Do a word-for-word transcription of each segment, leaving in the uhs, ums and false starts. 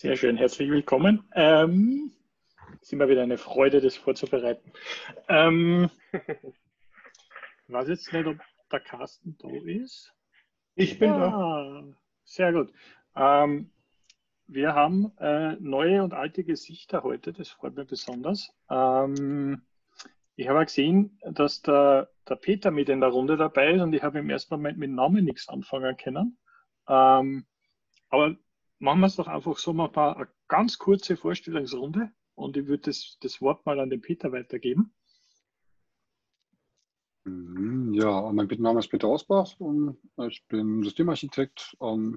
Sehr schön, herzlich willkommen. Ähm, ist immer wieder eine Freude, das vorzubereiten. Ähm, ich weiß jetzt nicht, ob der Carsten da ist. Ich bin ah, da. Sehr gut. Ähm, wir haben äh, neue und alte Gesichter heute, das freut mich besonders. Ähm, ich habe gesehen, dass der, der Peter mit in der Runde dabei ist und ich habe im ersten Moment mit Namen nichts anfangen können. Ähm, aber machen wir es doch einfach so, mal ein paar, eine ganz kurze Vorstellungsrunde und ich würde das, das Wort mal an den Peter weitergeben. Ja, mein Name ist Peter Rossbach und ich bin Systemarchitekt, ähm,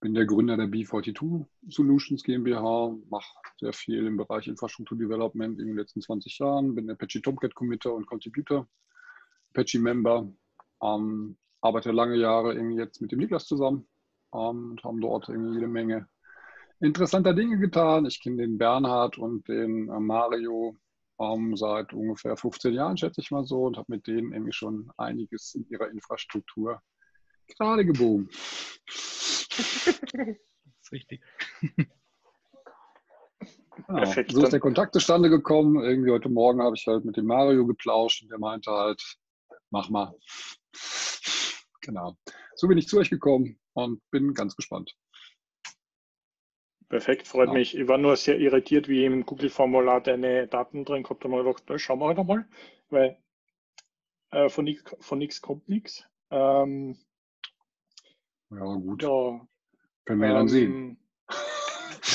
bin der Gründer der B zweiundvierzig Solutions GmbH, mache sehr viel im Bereich Infrastruktur Development in den letzten zwanzig Jahren, bin Apache Tomcat Committer und Contributor, Apache Member, ähm, arbeite lange Jahre irgendwie jetzt mit dem Niklas zusammen. Und haben dort irgendwie jede Menge interessanter Dinge getan. Ich kenne den Bernhard und den Mario um, seit ungefähr fünfzehn Jahren, schätze ich mal so, und habe mit denen irgendwie schon einiges in ihrer Infrastruktur gerade gebogen. Das ist richtig. Ja, so ist der Kontakt zustande gekommen. Irgendwie heute Morgen habe ich halt mit dem Mario geplauscht und der meinte halt, mach mal. Genau. So bin ich zu euch gekommen und bin ganz gespannt. Perfekt, freut ja. mich. Ich war nur sehr irritiert, wie ich im Google-Formular deine Daten drin gehabt habe. Ich habe gedacht, schauen wir halt einmal, weil äh, von nichts kommt nichts. Ähm, ja, gut. Ja, können wir ähm, dann sehen.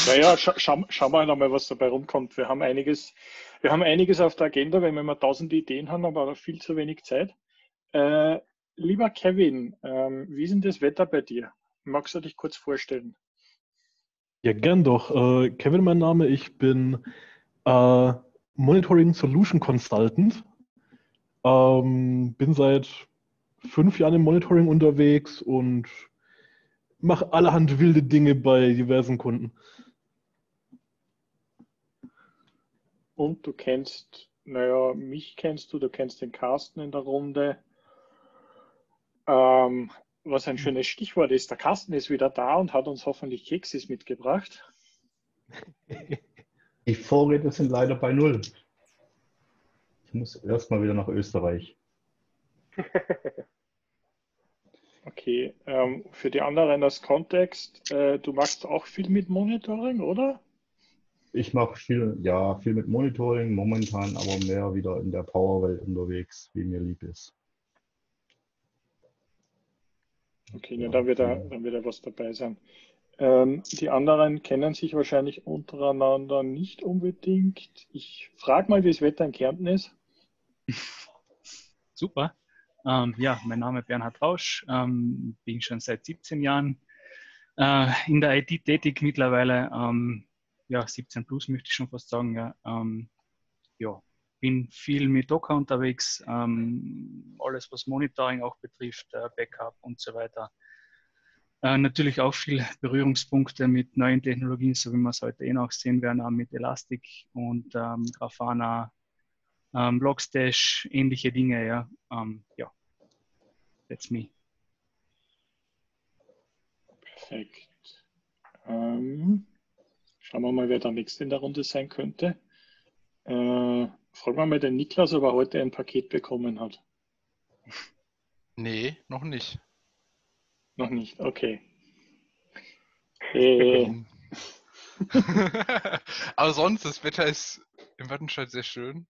Naja, scha scha schauen wir halt einmal, was dabei rumkommt. Wir haben einiges, wir haben einiges auf der Agenda, weil wir immer tausend Ideen haben, aber viel zu wenig Zeit. Äh, Lieber Kevin, ähm, wie ist denn das Wetter bei dir? Magst du dich kurz vorstellen? Ja, gern doch. Äh, Kevin, mein Name. Ich bin äh, Monitoring Solution Consultant. Ähm, bin seit fünf Jahren im Monitoring unterwegs und mache allerhand wilde Dinge bei diversen Kunden. Und du kennst, naja, mich kennst du, du kennst den Carsten in der Runde. Ähm, was ein schönes Stichwort ist, der Carsten ist wieder da und hat uns hoffentlich Keksis mitgebracht. Die Vorräte sind leider bei null. Ich muss erstmal wieder nach Österreich. Okay, ähm, für die anderen das Kontext, äh, du machst auch viel mit Monitoring, oder? Ich mache viel, ja, viel mit Monitoring, momentan aber mehr wieder in der Powerwelt unterwegs, wie mir lieb ist. Okay, ja, da wird da was dabei sein. Ähm, die anderen kennen sich wahrscheinlich untereinander nicht unbedingt. Ich frage mal, wie das Wetter in Kärnten ist. Super. Ähm, ja, mein Name ist Bernhard Rausch. Ähm, bin schon seit siebzehn Jahren äh, in der I T tätig mittlerweile. Ähm, ja, siebzehn plus möchte ich schon fast sagen. Ja, ähm, ja. Bin viel mit Docker unterwegs, ähm, alles was Monitoring auch betrifft, äh, Backup und so weiter. Äh, natürlich auch viel Berührungspunkte mit neuen Technologien, so wie wir es heute eh noch sehen werden, auch mit Elastic und ähm, Grafana, ähm, Logstash, ähnliche Dinge. Ja, ähm, ja. That's me. Perfekt. Ähm, schauen wir mal, wer der Nächste in der Runde sein könnte. Äh, Frag mal mal den Niklas, ob er heute ein Paket bekommen hat. Nee, noch nicht. Noch nicht, okay. Äh. Aber sonst, das Wetter ist im Wattenscheid sehr schön.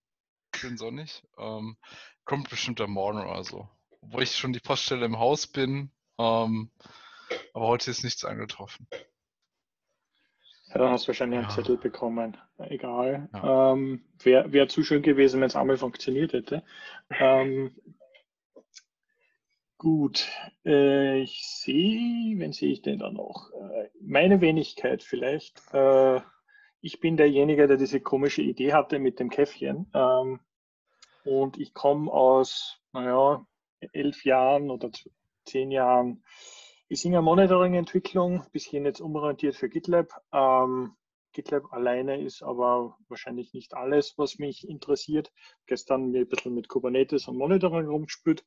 Schön sonnig. Ähm, kommt bestimmt am Morgen oder so. Obwohl ich schon die Poststelle im Haus bin. Ähm, aber heute ist nichts eingetroffen. Ja, dann hast du wahrscheinlich ja. einen Zettel bekommen. Egal. Ja. Ähm, wäre wär zu schön gewesen, wenn es einmal funktioniert hätte. Ähm, gut. Äh, ich sehe, wen sehe ich denn da noch? Äh, meine Wenigkeit vielleicht. Äh, ich bin derjenige, der diese komische Idee hatte mit dem Käffchen. Ähm, und ich komme aus, naja, elf Jahren oder zehn Jahren Icinga Monitoring-Entwicklung, bisschen jetzt umorientiert für GitLab. Ähm, GitLab alleine ist aber wahrscheinlich nicht alles, was mich interessiert. Gestern mir ein bisschen mit Kubernetes und Monitoring rumgespielt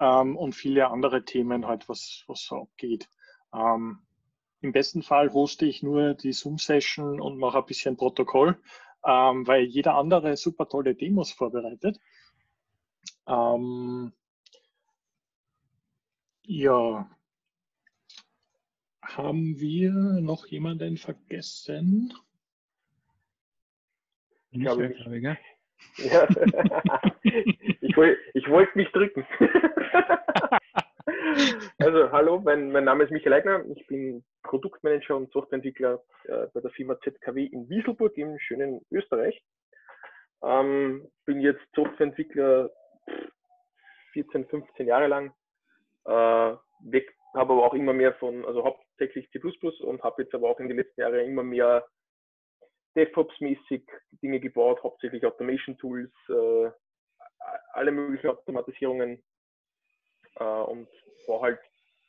ähm, und viele andere Themen halt, was, was so abgeht. Ähm, Im besten Fall hoste ich nur die Zoom-Session und mache ein bisschen Protokoll, ähm, weil jeder andere super tolle Demos vorbereitet. Ähm, ja, haben wir noch jemanden vergessen? Ich glaube, ich, ja. ich wollte ich wollt mich drücken. Also, hallo, mein, mein Name ist Michael Aigner. Ich bin Produktmanager und Softwareentwickler äh, bei der Firma Z K W in Wieselburg im schönen Österreich. Ähm, bin jetzt Softwareentwickler vierzehn, fünfzehn Jahre lang. Äh, weg, habe aber auch immer mehr von, also hauptsächlich C plus plus und habe jetzt aber auch in den letzten Jahren immer mehr DevOps-mäßig Dinge gebaut, hauptsächlich Automation-Tools, äh, alle möglichen Automatisierungen. Uh, und war halt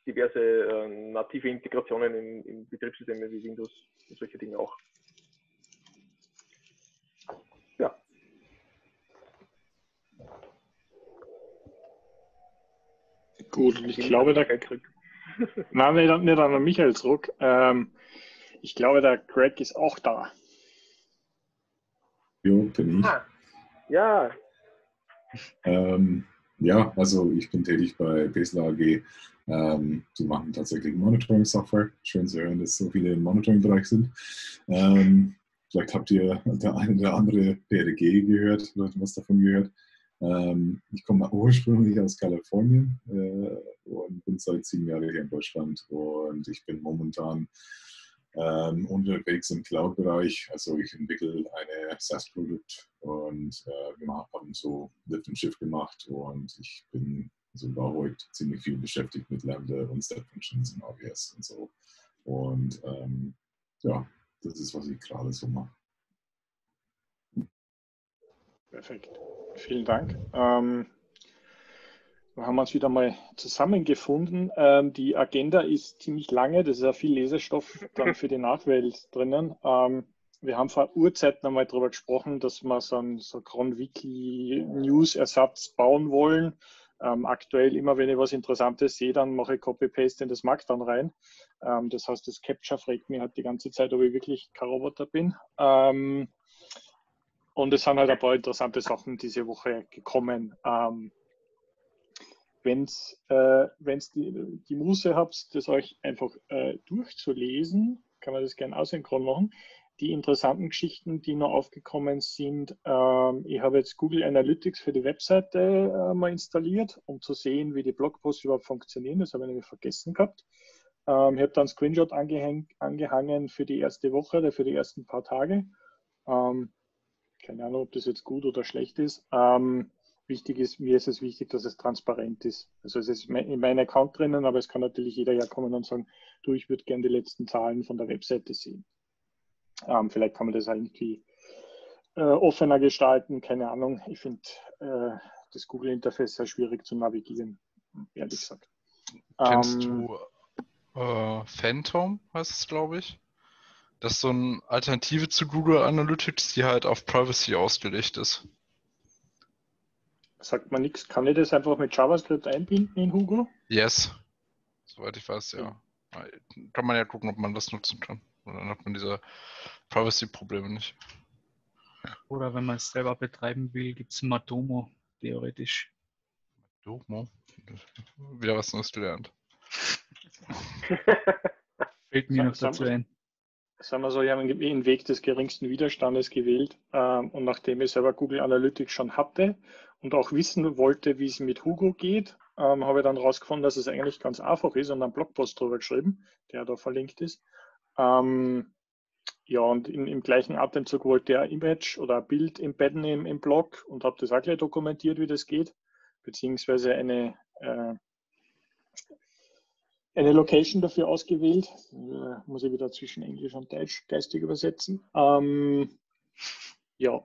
diverse uh, native Integrationen in, in Betriebssystemen wie Windows und solche Dinge auch. Ja. Gut, ich, ich glaube, da nein, nicht, nicht an Michael zurück. Ähm, ich glaube, der Greg ist auch da. Ja, bin ich. Ah, ja. ähm. Ja, also ich bin tätig bei Basler A G. Ähm, die machen tatsächlich Monitoring-Software. Schön zu hören, dass so viele im Monitoring-Bereich sind. Ähm, vielleicht habt ihr der eine oder andere P R G gehört, vielleicht was davon gehört. Ähm, ich komme ursprünglich aus Kalifornien äh, und bin seit sieben Jahren hier in Deutschland. Und ich bin momentan ähm, unterwegs im Cloud-Bereich. Also ich entwickle eine SaaS-Produkt. Und äh, wir haben so Lift and Shift gemacht und ich bin sogar heute ziemlich viel beschäftigt mit Lambda und Step Functions und A W S und so. Und ähm, ja, das ist, was ich gerade so mache. Perfekt. Vielen Dank. Ähm, wir haben uns wieder mal zusammengefunden. Ähm, die Agenda ist ziemlich lange. Das ist ja viel Lesestoff dann für die Nachwelt drinnen. Ähm, Wir haben vor Urzeiten einmal darüber gesprochen, dass wir so einen so Cron-Wiki-News-Ersatz bauen wollen. Ähm, aktuell, immer wenn ich was Interessantes sehe, dann mache ich Copy-Paste in das Markdown rein. Ähm, das heißt, das Capture fragt mich halt die ganze Zeit, ob ich wirklich kein Roboter bin. Ähm, und es sind halt ein paar interessante Sachen diese Woche gekommen. Ähm, wenn es äh, die, die Muße habt, das euch einfach äh, durchzulesen, kann man das gerne asynchron machen. Die interessanten Geschichten, die noch aufgekommen sind, ähm, ich habe jetzt Google Analytics für die Webseite äh, mal installiert, um zu sehen, wie die Blogposts überhaupt funktionieren. Das habe ich nämlich vergessen gehabt. Ähm, ich habe dann einen Screenshot angehäng, angehangen für die erste Woche oder für die ersten paar Tage. Ähm, keine Ahnung, ob das jetzt gut oder schlecht ist. Ähm, wichtig ist, mir ist es wichtig, dass es transparent ist. Also es ist in meinem Account drinnen, aber es kann natürlich jeder ja kommen und sagen, du, ich würde gerne die letzten Zahlen von der Webseite sehen. Ähm, vielleicht kann man das irgendwie äh, offener gestalten, keine Ahnung. Ich finde äh, das Google-Interface sehr schwierig zu navigieren, ehrlich gesagt. Kennst ähm, du äh, Phantom, heißt es, glaube ich? Das ist so eine Alternative zu Google Analytics, die halt auf Privacy ausgelegt ist. Sagt man nichts. Kann ich das einfach mit JavaScript einbinden in Hugo? Yes. Soweit ich weiß, ja. Kann man ja gucken, ob man das nutzen kann. Und dann hat man diese Privacy-Probleme nicht. Oder wenn man es selber betreiben will, gibt es Matomo, theoretisch. Matomo? Wieder was Neues gelernt. Fällt mir noch dazu ein. Sagen wir so, wir haben den Weg des geringsten Widerstandes gewählt. Ähm, und nachdem ich selber Google Analytics schon hatte und auch wissen wollte, wie es mit Hugo geht, ähm, habe ich dann rausgefunden, dass es eigentlich ganz einfach ist und einen Blogpost drüber geschrieben, der da verlinkt ist. Ähm, ja, und in, im gleichen Atemzug wollte er ein Image oder ein Bild embedden im, im Blog und habe das auch gleich dokumentiert, wie das geht, beziehungsweise eine, äh, eine Location dafür ausgewählt. Äh, muss ich wieder zwischen Englisch und Deutsch geistig übersetzen. Ähm, ja,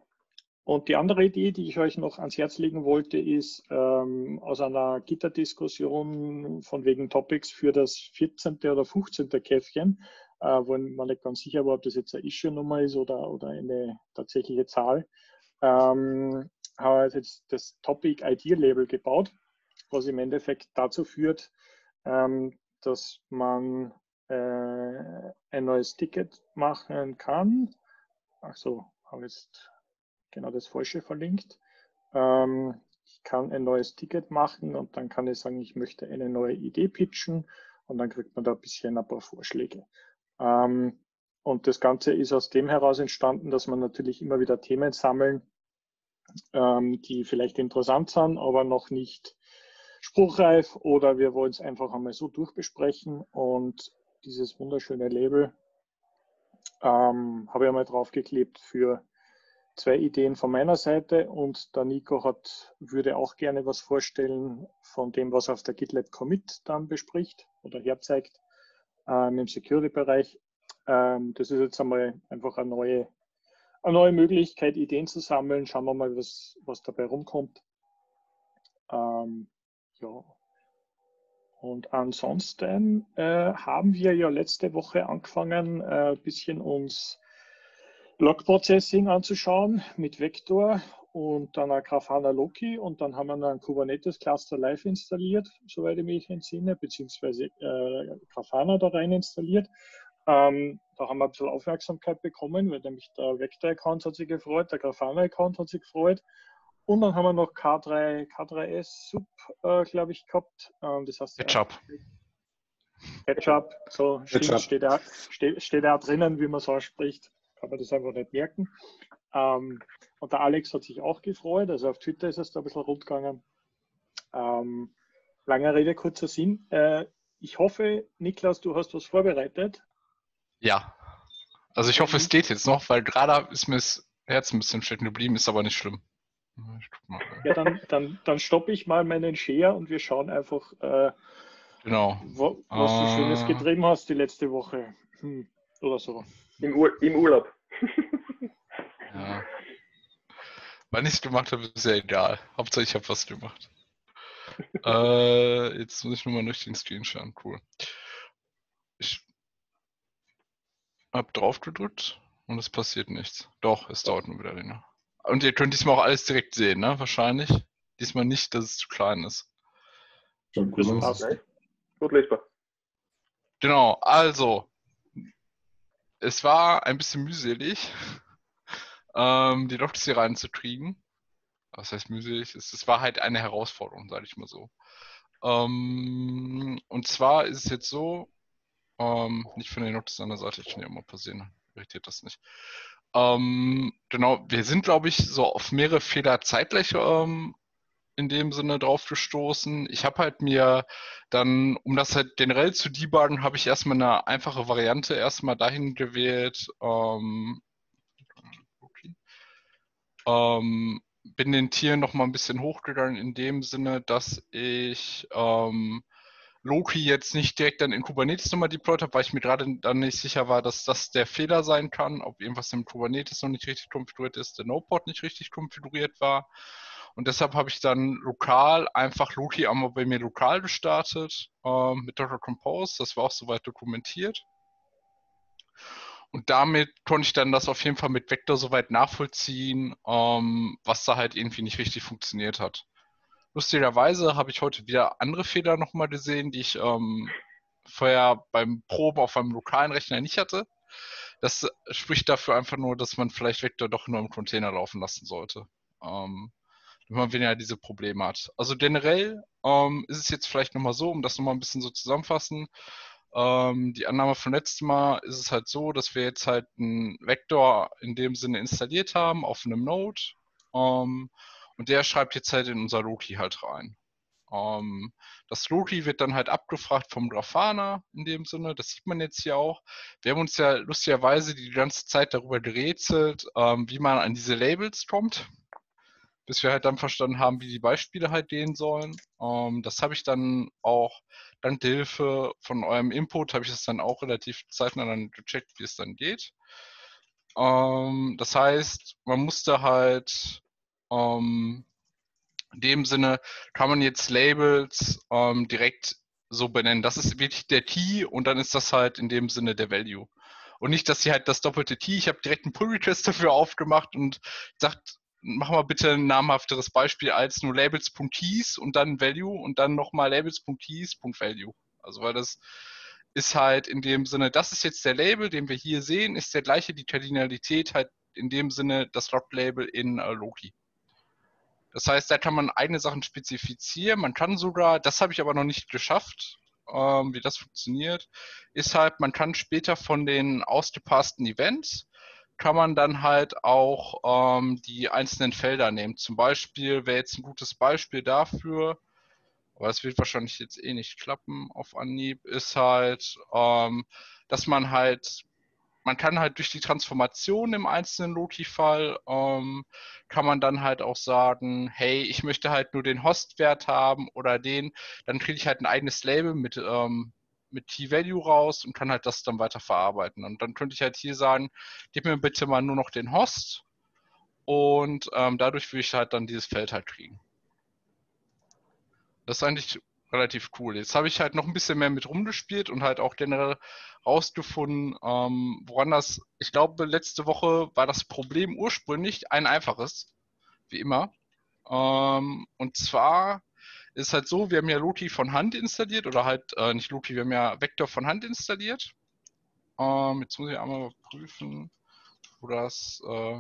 und die andere Idee, die ich euch noch ans Herz legen wollte, ist ähm, aus einer Gitterdiskussion von wegen Topics für das vierzehnte oder fünfzehnte Käffchen, Uh, wo man nicht ganz sicher war, ob das jetzt eine Issue-Nummer ist oder, oder eine tatsächliche Zahl, ähm, habe jetzt das Topic I D-Label gebaut, was im Endeffekt dazu führt, ähm, dass man äh, ein neues Ticket machen kann. Ach so, habe jetzt genau das Falsche verlinkt. Ähm, ich kann ein neues Ticket machen und dann kann ich sagen, ich möchte eine neue Idee pitchen und dann kriegt man da ein bisschen ein paar Vorschläge. Ähm, und das Ganze ist aus dem heraus entstanden, dass man natürlich immer wieder Themen sammeln, ähm, die vielleicht interessant sind, aber noch nicht spruchreif, oder wir wollen es einfach einmal so durchbesprechen, und dieses wunderschöne Label ähm, habe ich einmal draufgeklebt für zwei Ideen von meiner Seite, und der Nico hat, würde auch gerne was vorstellen von dem, was auf der GitLab Commit dann bespricht oder herzeigt ähm, im Security-Bereich. Ähm, das ist jetzt einmal einfach eine neue, eine neue Möglichkeit, Ideen zu sammeln. Schauen wir mal, was, was dabei rumkommt. Ähm, ja. Und ansonsten äh, haben wir ja letzte Woche angefangen, ein äh, bisschen uns Log-Processing anzuschauen mit Vector und dann ein Grafana Loki, und dann haben wir einen Kubernetes-Cluster live installiert, soweit ich mich entsinne, beziehungsweise äh, Grafana da rein installiert. Ähm, da haben wir ein bisschen Aufmerksamkeit bekommen, weil nämlich der Vector-Account hat sich gefreut, der Grafana-Account hat sich gefreut, und dann haben wir noch K drei S Sub, äh, glaube ich, gehabt. Ähm, das heißt, Ketchup. Ketchup, so stimmt, steht da, steht, steht da drinnen, wie man so ausspricht. Kann man das einfach nicht merken. Ähm, und der Alex hat sich auch gefreut, also auf Twitter ist es da ein bisschen rundgegangen. Ähm, lange Rede, kurzer Sinn. Äh, ich hoffe, Niklas, du hast was vorbereitet. Ja, also ich hoffe, es geht jetzt noch, weil gerade ist mir das Herz ein bisschen stecken geblieben, ist aber nicht schlimm. Ja, dann, dann, dann stoppe ich mal meinen Share und wir schauen einfach, äh, genau. wo, was du äh... Schönes getrieben hast die letzte Woche. Hm. Oder so. Im, Ur im Urlaub. Ja. Wann ich es gemacht habe, ist ja egal. Hauptsache ich habe was gemacht. äh, jetzt muss ich nur mal durch den Screen schauen. Cool. Ich habe drauf gedrückt und es passiert nichts. Doch, es dauert nur wieder länger. Und ihr könnt diesmal auch alles direkt sehen, ne? Wahrscheinlich. Diesmal nicht, dass es zu klein ist. Schon cool. Das ist gut lesbar. Genau, also. Es war ein bisschen mühselig, ähm, die Logs hier reinzukriegen. Was heißt mühselig? Es, es war halt eine Herausforderung, sage ich mal so. Ähm, und zwar ist es jetzt so, ähm, nicht von den Logs an der Seite, ich kann ja immer passieren, irritiert das nicht. Ähm, genau, wir sind, glaube ich, so auf mehrere Fehler zeitgleich ähm, in dem Sinne drauf gestoßen. Ich habe halt mir dann, um das halt generell zu debuggen, habe ich erstmal eine einfache Variante erstmal dahin gewählt. Ähm, okay. ähm, bin den Tieren nochmal ein bisschen hochgegangen in dem Sinne, dass ich ähm, Loki jetzt nicht direkt dann in Kubernetes nochmal deployed habe, weil ich mir gerade dann nicht sicher war, dass das der Fehler sein kann, ob irgendwas im Kubernetes noch nicht richtig konfiguriert ist, der Node-Port nicht richtig konfiguriert war. Und deshalb habe ich dann lokal einfach Loki einmal bei mir lokal gestartet äh, mit Docker Compose. Das war auch soweit dokumentiert. Und damit konnte ich dann das auf jeden Fall mit Vector soweit nachvollziehen, ähm, was da halt irgendwie nicht richtig funktioniert hat. Lustigerweise habe ich heute wieder andere Fehler nochmal gesehen, die ich ähm, vorher beim Proben auf meinem lokalen Rechner nicht hatte. Das spricht dafür einfach nur, dass man vielleicht Vector doch nur im Container laufen lassen sollte. Ähm, wenn man weniger diese Probleme hat. Also generell ähm, ist es jetzt vielleicht nochmal so, um das nochmal ein bisschen so zusammenfassen, ähm, die Annahme von letztem Mal ist es halt so, dass wir jetzt halt einen Vector in dem Sinne installiert haben auf einem Node ähm, und der schreibt jetzt halt in unser Loki halt rein. Ähm, das Loki wird dann halt abgefragt vom Grafana in dem Sinne, das sieht man jetzt hier auch. Wir haben uns ja lustigerweise die ganze Zeit darüber gerätselt, ähm, wie man an diese Labels kommt, bis wir halt dann verstanden haben, wie die Beispiele halt gehen sollen. Ähm, das habe ich dann auch dank der Hilfe von eurem Input, habe ich das dann auch relativ zeitnah dann gecheckt, wie es dann geht. Ähm, das heißt, man musste halt ähm, in dem Sinne, kann man jetzt Labels ähm, direkt so benennen. Das ist wirklich der Key und dann ist das halt in dem Sinne der Value. Und nicht, dass sie halt das doppelte Key, ich habe direkt einen Pull-Request dafür aufgemacht und gesagt, machen wir bitte ein namhafteres Beispiel als nur Labels.keys und dann Value und dann nochmal Labels.keys.value. Also weil das ist halt in dem Sinne, das ist jetzt der Label, den wir hier sehen, ist der gleiche, die Kardinalität halt in dem Sinne das Log-Label in äh, Loki. Das heißt, da kann man eigene Sachen spezifizieren, man kann sogar, das habe ich aber noch nicht geschafft, ähm, wie das funktioniert, ist halt, man kann später von den ausgepassten Events, kann man dann halt auch ähm, die einzelnen Felder nehmen. Zum Beispiel wäre jetzt ein gutes Beispiel dafür, aber es wird wahrscheinlich jetzt eh nicht klappen auf Anhieb, ist halt, ähm, dass man halt, man kann halt durch die Transformation im einzelnen Loki-Fall, ähm, kann man dann halt auch sagen, hey, ich möchte halt nur den Host-Wert haben oder den, dann kriege ich halt ein eigenes Label mit, ähm, mit Key-Value raus und kann halt das dann weiter verarbeiten. Und dann könnte ich halt hier sagen, gib mir bitte mal nur noch den Host und ähm, dadurch würde ich halt dann dieses Feld halt kriegen. Das ist eigentlich relativ cool. Jetzt habe ich halt noch ein bisschen mehr mit rumgespielt und halt auch generell rausgefunden, ähm, woran das, ich glaube, letzte Woche war das Problem ursprünglich ein einfaches, wie immer. Ähm, und zwar ist halt so, wir haben ja Loki von Hand installiert oder halt, äh, nicht Loki, wir haben ja Vector von Hand installiert. Ähm, jetzt muss ich einmal prüfen, wo das äh,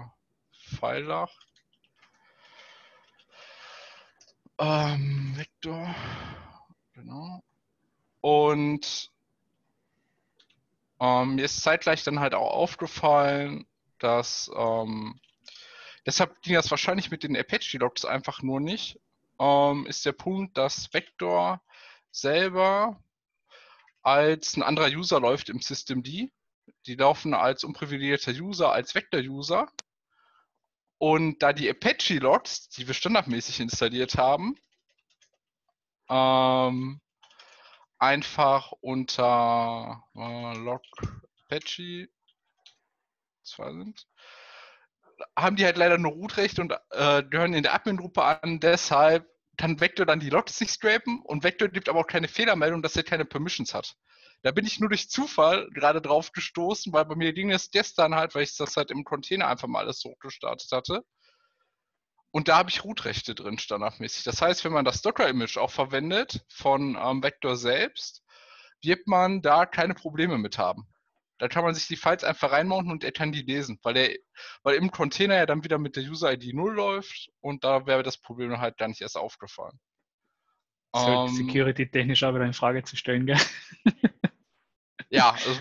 File lag. Ähm, Vector, genau. Und ähm, mir ist zeitgleich dann halt auch aufgefallen, dass, ähm, deshalb ging das wahrscheinlich mit den Apache-Logs einfach nur nicht, ähm, ist der Punkt, dass Vector selber als ein anderer User läuft im Systemd. Die laufen als unprivilegierter User, als Vector-User. Und da die Apache-Logs, die wir standardmäßig installiert haben, ähm, einfach unter äh, log Apache zwei sind, haben die halt leider nur Root-Rechte und äh, gehören in der Admin-Gruppe an. Deshalb kann Vector dann die Logs nicht scrapen und Vector gibt aber auch keine Fehlermeldung, dass er keine Permissions hat. Da bin ich nur durch Zufall gerade drauf gestoßen, weil bei mir ging es gestern halt, weil ich das halt im Container einfach mal alles hochgestartet hatte. Und da habe ich Root-Rechte drin, standardmäßig. Das heißt, wenn man das Docker-Image auch verwendet von ähm, Vector selbst, wird man da keine Probleme mit haben. Da kann man sich die Files einfach reinmounten und er kann die lesen, weil, der, weil im Container ja dann wieder mit der User-I D null läuft und da wäre das Problem halt gar nicht erst aufgefallen. Das ist halt um, security-technisch aber in Frage zu stellen, gell? Ja, also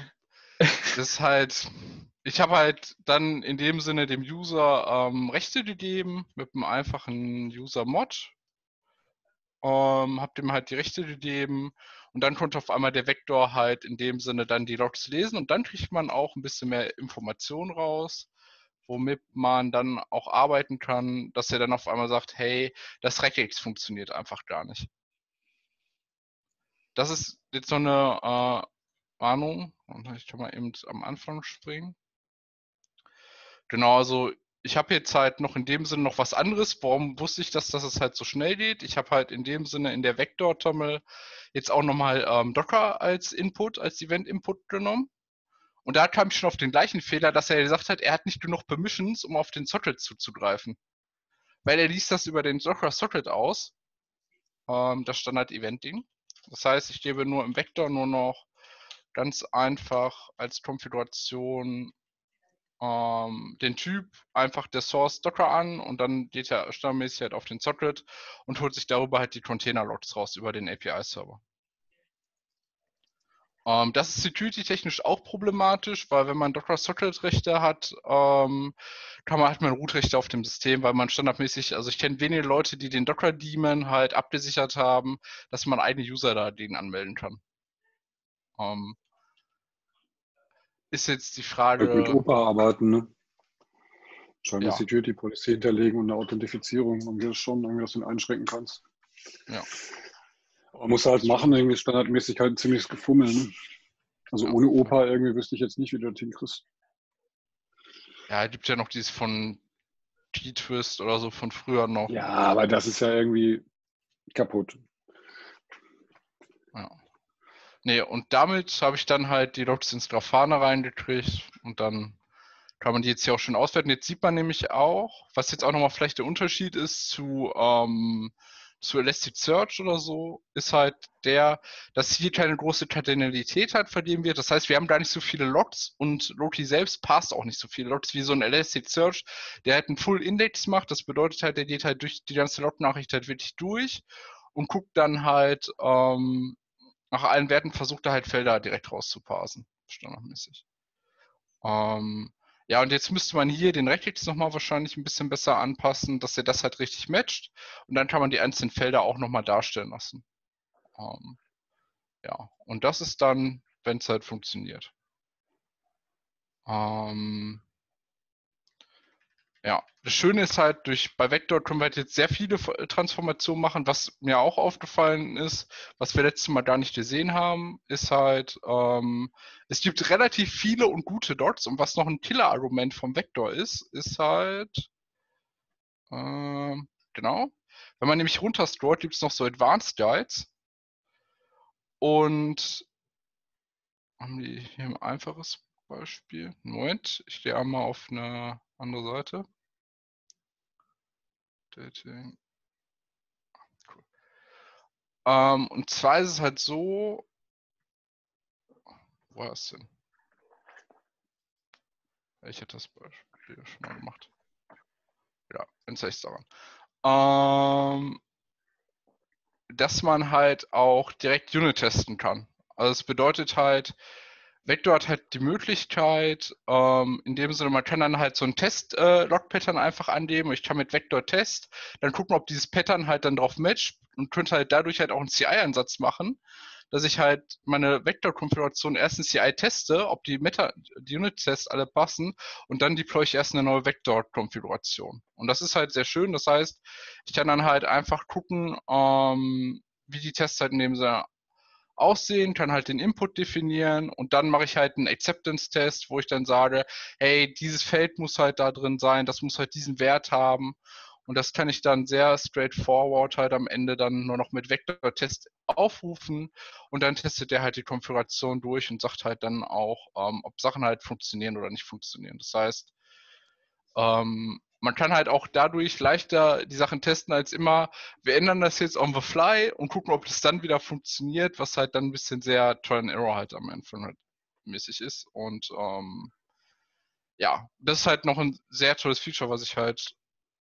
das ist halt, ich habe halt dann in dem Sinne dem User ähm, Rechte gegeben mit einem einfachen User-Mod. Ähm, habe dem halt die Rechte gegeben und dann konnte auf einmal der Vector halt in dem Sinne dann die Logs lesen und dann kriegt man auch ein bisschen mehr Informationen raus, womit man dann auch arbeiten kann, dass er dann auf einmal sagt, hey, das Regex funktioniert einfach gar nicht. Das ist jetzt so eine äh, Warnung. Und ich kann mal eben am Anfang springen. Genau, also ich habe jetzt halt noch in dem Sinne noch was anderes. Warum wusste ich das, dass es halt so schnell geht? Ich habe halt in dem Sinne in der Vector-Tommel jetzt auch nochmal ähm, Docker als Input, als Event-Input genommen. Und da kam ich schon auf den gleichen Fehler, dass er gesagt hat, er hat nicht genug Permissions, um auf den Socket zuzugreifen. Weil er liest das über den Docker-Socket aus, ähm, das Standard-Event-Ding. Das heißt, ich gebe nur im Vector nur noch ganz einfach als Konfiguration ähm, den Typ einfach der Source Docker an und dann geht er standardmäßig halt auf den Socket und holt sich darüber halt die Container-Logs raus über den A P I-Server. Ähm, das ist security-technisch auch problematisch, weil wenn man Docker-Socket-Rechte hat, ähm, kann man halt mal Root-Rechte auf dem System, weil man standardmäßig, also ich kenne wenige Leute, die den Docker-Daemon halt abgesichert haben, dass man eigene User da denen anmelden kann. Um, ist jetzt die Frage... Mit Opa arbeiten, ne? Scheint ja. Security Policy hinterlegen und eine Authentifizierung, um das schon, irgendwie, dass du ihn einschränken kannst. Ja. Man muss halt machen, irgendwie standardmäßig halt ziemliches Gefummel. Ne? Also ja. Ohne Opa irgendwie wüsste ich jetzt nicht, wie du das hinkriegst. Ja, es gibt ja noch dieses von G-Twist oder so von früher noch. Ja, aber das ist ja irgendwie kaputt. Ja. Nee, und damit habe ich dann halt die Logs ins Grafana reingekriegt und dann kann man die jetzt hier auch schon auswerten. Jetzt sieht man nämlich auch, was jetzt auch nochmal vielleicht der Unterschied ist zu ähm, zu Elasticsearch oder so, ist halt der, dass hier keine große Kardinalität halt vergeben wird. Das heißt, wir haben gar nicht so viele Logs und Loki selbst passt auch nicht so viele Logs wie so ein Elasticsearch, der halt einen Full-Index macht. Das bedeutet halt, der geht halt durch die ganze Log-Nachricht halt wirklich durch und guckt dann halt ähm, nach allen Werten, versucht er halt Felder direkt rauszuparsen, standardmäßig. Ähm, Ja, und jetzt müsste man hier den Regex nochmal wahrscheinlich ein bisschen besser anpassen, dass er das halt richtig matcht. Und dann kann man die einzelnen Felder auch nochmal darstellen lassen. Ähm, ja, und das ist dann, wenn es halt funktioniert. Ähm, ja, das Schöne ist halt, durch, bei Vector können wir halt jetzt sehr viele Transformationen machen. Was mir auch aufgefallen ist, was wir letztes Mal gar nicht gesehen haben, ist halt, ähm, es gibt relativ viele und gute Dots. Und was noch ein Killer-Argument vom Vector ist, ist halt, äh, genau, wenn man nämlich runterscrollt, gibt es noch so Advanced Guides. Und haben die hier ein einfaches Beispiel? Moment, ich gehe einmal auf eine andere Seite. Dating. Cool. Ähm, und zwar ist es halt so. Wo war es denn? Ich hätte das Beispiel schon mal gemacht. Ja, dann zeige ich es daran. Ähm, dass man halt auch direkt Unit testen kann. Also es bedeutet halt, Vector hat halt die Möglichkeit, ähm, in dem Sinne, man kann dann halt so ein Test-Log-Pattern äh, einfach angeben. Ich kann mit Vector Test dann gucken, ob dieses Pattern halt dann drauf matcht und könnte halt dadurch halt auch einen C I-Einsatz machen, dass ich halt meine Vector-Konfiguration erst in C I teste, ob die, die Unit-Tests alle passen und dann deploy ich erst eine neue Vector-Konfiguration. Und das ist halt sehr schön. Das heißt, ich kann dann halt einfach gucken, ähm, wie die Tests halt in dem Sinne aussehen, kann halt den Input definieren und dann mache ich halt einen Acceptance-Test, wo ich dann sage, hey, dieses Feld muss halt da drin sein, das muss halt diesen Wert haben und das kann ich dann sehr straightforward halt am Ende dann nur noch mit Vector-Test aufrufen und dann testet der halt die Konfiguration durch und sagt halt dann auch, ähm, ob Sachen halt funktionieren oder nicht funktionieren. Das heißt, ähm, man kann halt auch dadurch leichter die Sachen testen als immer, wir ändern das jetzt on the fly und gucken, ob das dann wieder funktioniert, was halt dann ein bisschen sehr Trial and Error halt am Anfang halt mäßig ist. Und ähm, ja, das ist halt noch ein sehr tolles Feature, was ich halt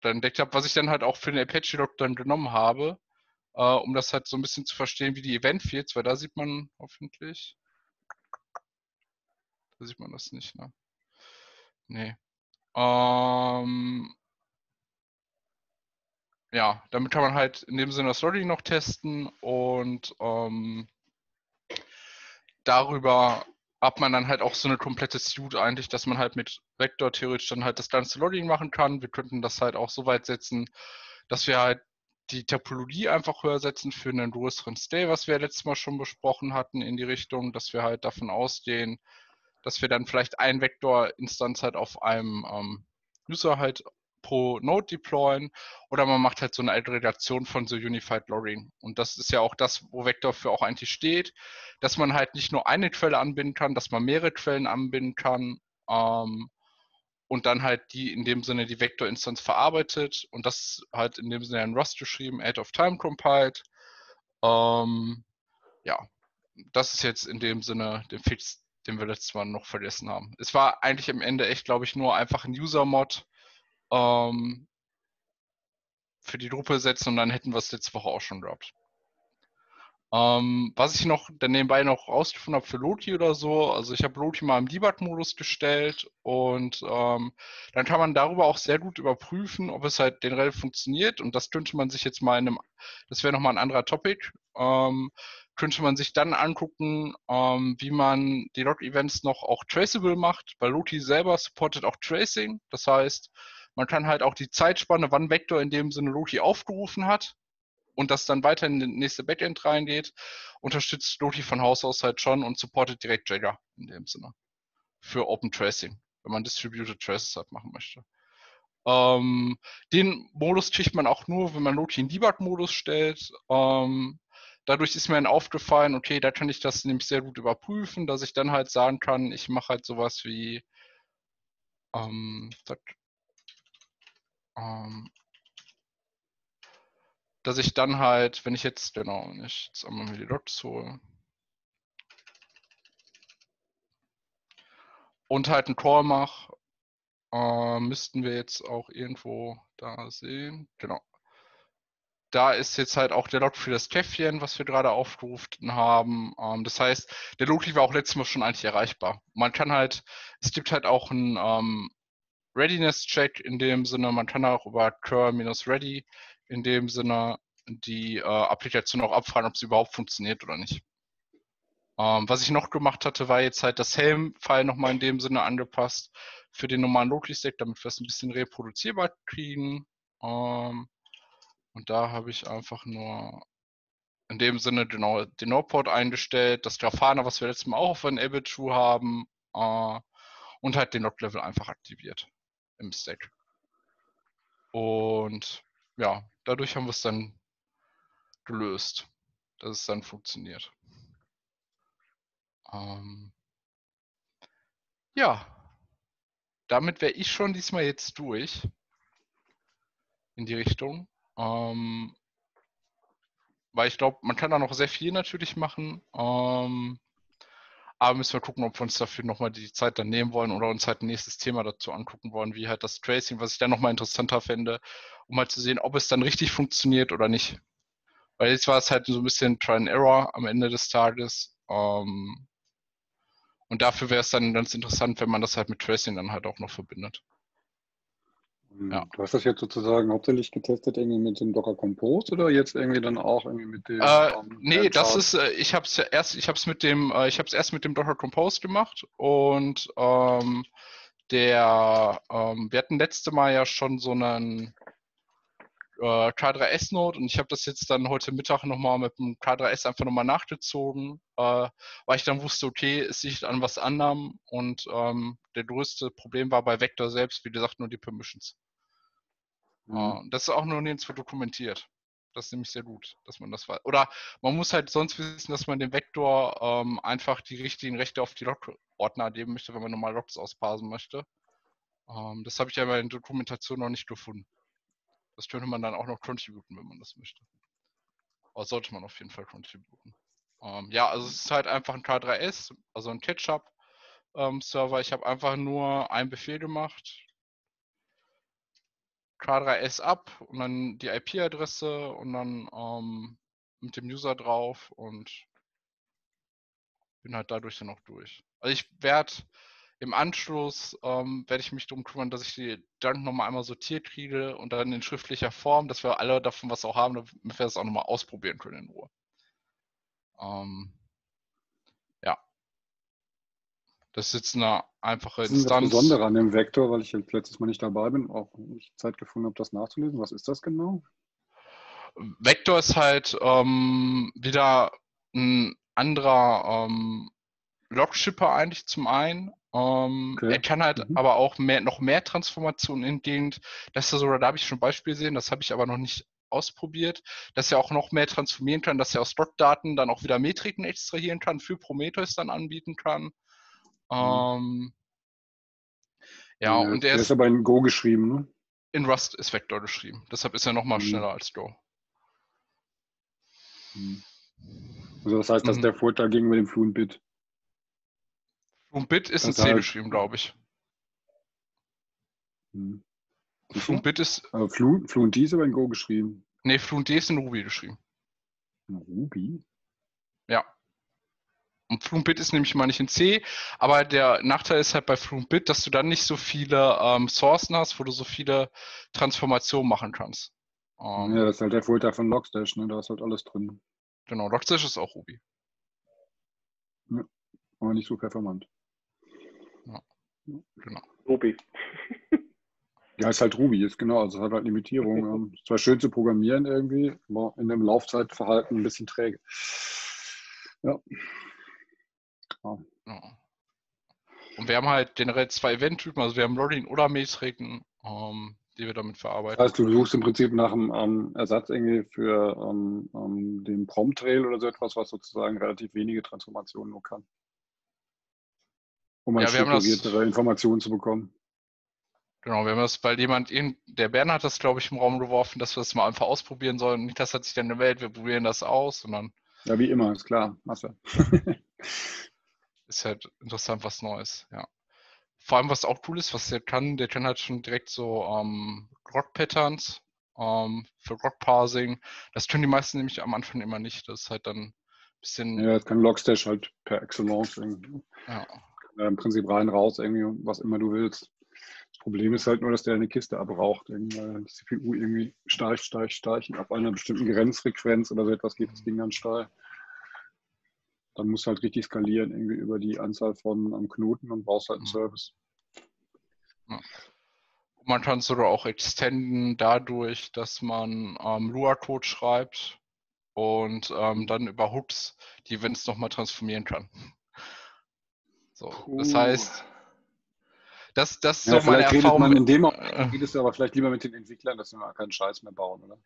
dann entdeckt habe, was ich dann halt auch für den Apache-Log dann genommen habe, äh, um das halt so ein bisschen zu verstehen, wie die Event-Fields, weil da sieht man hoffentlich, da sieht man das nicht, ne? Nee. Ähm, ja, damit kann man halt in dem Sinne das Logging noch testen und ähm, darüber hat man dann halt auch so eine komplette Suite eigentlich, dass man halt mit Vector theoretisch dann halt das ganze Logging machen kann. Wir könnten das halt auch so weit setzen, dass wir halt die Topologie einfach höher setzen für einen größeren Stay, was wir letztes Mal schon besprochen hatten in die Richtung, dass wir halt davon ausgehen, dass wir dann vielleicht einen Vektor-Instanz halt auf einem ähm, User halt pro Node deployen oder man macht halt so eine Aggregation von so Unified Logging. Und das ist ja auch das, wo Vector für auch eigentlich steht, dass man halt nicht nur eine Quelle anbinden kann, dass man mehrere Quellen anbinden kann ähm, und dann halt die in dem Sinne die Vektor-Instanz verarbeitet und das halt in dem Sinne in Rust geschrieben, Add of Time compiled. Ähm, ja, das ist jetzt in dem Sinne der Fix, den wir letztes Mal noch vergessen haben. Es war eigentlich am Ende echt, glaube ich, nur einfach ein User-Mod ähm, für die Gruppe setzen und dann hätten wir es letzte Woche auch schon gehabt. Ähm, was ich noch dann nebenbei noch rausgefunden habe für Loki oder so, also ich habe Loki mal im Debug-Modus gestellt und ähm, dann kann man darüber auch sehr gut überprüfen, ob es halt generell funktioniert und das könnte man sich jetzt mal in einem, das wäre nochmal ein anderer Topic, ähm, könnte man sich dann angucken, ähm, wie man die Log-Events noch auch traceable macht, weil Loki selber supportet auch Tracing. Das heißt, man kann halt auch die Zeitspanne, wann Vector in dem Sinne Loki aufgerufen hat und das dann weiter in das nächste Backend reingeht, unterstützt Loki von Haus aus halt schon und supportet direkt Jagger in dem Sinne für Open Tracing, wenn man Distributed Traces halt machen möchte. Ähm, den Modus kriegt man auch nur, wenn man Loki in Debug-Modus stellt. Ähm, Dadurch ist mir dann aufgefallen, okay, da kann ich das nämlich sehr gut überprüfen, dass ich dann halt sagen kann, ich mache halt sowas wie ähm, zack, ähm, dass ich dann halt, wenn ich jetzt, genau, wenn ich jetzt einmal mir die Logs hole und halt einen Call mache, äh, müssten wir jetzt auch irgendwo da sehen, genau. Da ist jetzt halt auch der Log für das Käffchen, was wir gerade aufgerufen haben. Ähm, das heißt, der Loki war auch letztes Mal schon eigentlich erreichbar. Man kann halt, es gibt halt auch einen ähm, Readiness-Check in dem Sinne, man kann auch über cur-ready in dem Sinne die äh, Applikation auch abfragen, ob sie überhaupt funktioniert oder nicht. Ähm, was ich noch gemacht hatte, war jetzt halt das Helm-File nochmal in dem Sinne angepasst für den normalen Loki-Stack, damit wir es ein bisschen reproduzierbar kriegen. Ähm, Und da habe ich einfach nur in dem Sinne genau den No-Port eingestellt, das Grafana, was wir letztes Mal auch auf Enable True haben, äh, und halt den Log-Level einfach aktiviert im Stack. Und ja, dadurch haben wir es dann gelöst, dass es dann funktioniert. Ähm, ja, damit wäre ich schon diesmal jetzt durch in die Richtung. Ähm, weil ich glaube, man kann da noch sehr viel natürlich machen, ähm, aber müssen wir gucken, ob wir uns dafür nochmal die Zeit dann nehmen wollen oder uns halt ein nächstes Thema dazu angucken wollen, wie halt das Tracing, was ich dann nochmal interessanter fände, um halt zu sehen, ob es dann richtig funktioniert oder nicht. Weil jetzt war es halt so ein bisschen Try and Error am Ende des Tages, ähm, und dafür wäre es dann ganz interessant, wenn man das halt mit Tracing dann halt auch noch verbindet. Ja. Du hast das jetzt sozusagen hauptsächlich getestet irgendwie mit dem Docker Compose oder jetzt irgendwie dann auch irgendwie mit dem? Äh, ähm, nee, das ist, äh, ich habe es ja erst, ich habe es mit dem, äh, ich habe es erst mit dem Docker Compose gemacht und ähm, der, ähm, wir hatten letzte Mal ja schon so einen äh, K drei S Node und ich habe das jetzt dann heute Mittag nochmal mit dem K drei S einfach nochmal nachgezogen, äh, weil ich dann wusste, okay, es liegt an was anderem und ähm, der größte Problem war bei Vector selbst, wie gesagt, nur die Permissions. Mhm. Das ist auch nur nirgendwo dokumentiert. Das ist nämlich sehr gut, dass man das weiß. Oder man muss halt sonst wissen, dass man dem Vektor ähm, einfach die richtigen Rechte auf die Log-Ordner geben möchte, wenn man normal Logs ausparsen möchte. Ähm, das habe ich ja bei der Dokumentation noch nicht gefunden. Das könnte man dann auch noch contributen, wenn man das möchte. Aber sollte man auf jeden Fall contributen. Ähm, ja, also es ist halt einfach ein K drei S, also ein Ketchup ähm, Server. Ich habe einfach nur einen Befehl gemacht. K drei S ab und dann die I P-Adresse und dann ähm, mit dem User drauf und bin halt dadurch dann auch durch. Also ich werde im Anschluss, ähm, werde ich mich darum kümmern, dass ich die Junk nochmal einmal sortiert kriege und dann in schriftlicher Form, dass wir alle davon was auch haben, damit wir das auch nochmal ausprobieren können in Ruhe. Ähm, ja. Das ist jetzt eine einfache Instanz. Das Besondere an dem Vektor, weil ich jetzt letztes Mal nicht dabei bin, auch nicht Zeit gefunden habe, das nachzulesen. Was ist das genau? Vektor ist halt ähm, wieder ein anderer ähm, Log-Shipper eigentlich zum einen. Ähm, okay. Er kann halt mhm. aber auch mehr, noch mehr Transformationen entgegen. Das ist sogar, da habe ich schon ein Beispiel gesehen, das habe ich aber noch nicht ausprobiert, dass er auch noch mehr transformieren kann, dass er aus Log-Daten dann auch wieder Metriken extrahieren kann, für Prometheus dann anbieten kann. Ähm, ja, ja, und er ist, ist aber in Go geschrieben, ne? In Rust ist Vector geschrieben. Deshalb ist er nochmal mhm. schneller als Go. Also das heißt, dass mhm. der Vorteil gegenüber dem Fluent Bit. Fluent Bit ist das in C heißt, geschrieben, glaube ich. Mhm. Fluent Bit ist... Aber Fluent, Fluent D ist aber in Go geschrieben. Ne, Fluent D ist in Ruby geschrieben. In Ruby? Ja. Und Fluent Bit ist nämlich mal nicht in C, aber der Nachteil ist halt bei Fluent Bit, dass du dann nicht so viele ähm, Sourcen hast, wo du so viele Transformationen machen kannst. Ähm, ja, das ist halt der Vorteil von Logstash, ne? Da ist halt alles drin. Genau, Logstash ist auch Ruby. Ja, aber nicht so performant. Ja, genau. Ruby. Ja, ist halt Ruby, ist genau, also hat halt Limitierungen. Ist zwar schön zu programmieren irgendwie, aber in dem Laufzeitverhalten ein bisschen träge. Ja. Oh. Ja. Und wir haben halt generell zwei Event-Typen, also wir haben Loading oder Metriken, ähm, die wir damit verarbeiten. Das heißt, du suchst im Prinzip nach einem um, Ersatz irgendwie für um, um, den Prompt-Trail oder so etwas, was sozusagen relativ wenige Transformationen nur kann. Um eine ja, strukturiertere Information zu bekommen. Genau, wir haben das, weil jemand, der Bernhard hat das, glaube ich, im Raum geworfen, dass wir das mal einfach ausprobieren sollen. Niklas hat sich dann gemeldet, wir probieren das aus. Und dann, ja, wie immer, ist klar, Masse. Ist halt interessant, was Neues, ja. Vor allem, was auch cool ist, was der kann, der kann halt schon direkt so ähm, Grok-Patterns ähm, für Grok-Parsing. Das können die meisten nämlich am Anfang immer nicht. Das ist halt dann ein bisschen... Ja, das kann Logstash halt per Excellence irgendwie. Ja. Im Prinzip rein, raus, irgendwie, was immer du willst. Das Problem ist halt nur, dass der eine Kiste abraucht. Weil die C P U irgendwie steigt, steigt, steigt. Und ab einer bestimmten Grenzfrequenz oder so etwas geht das Ding dann steil. Dann musst du halt richtig skalieren, irgendwie über die Anzahl von um Knoten, und brauchst halt einen Service. Ja. Man kann es sogar auch extenden dadurch, dass man ähm, Lua-Code schreibt und ähm, dann über Hooks die Events nochmal transformieren kann. So, das heißt, das, das ist ja, so meine Erfahrung. Man in dem Moment redest du aber vielleicht lieber mit den Entwicklern, dass wir mal keinen Scheiß mehr bauen, oder?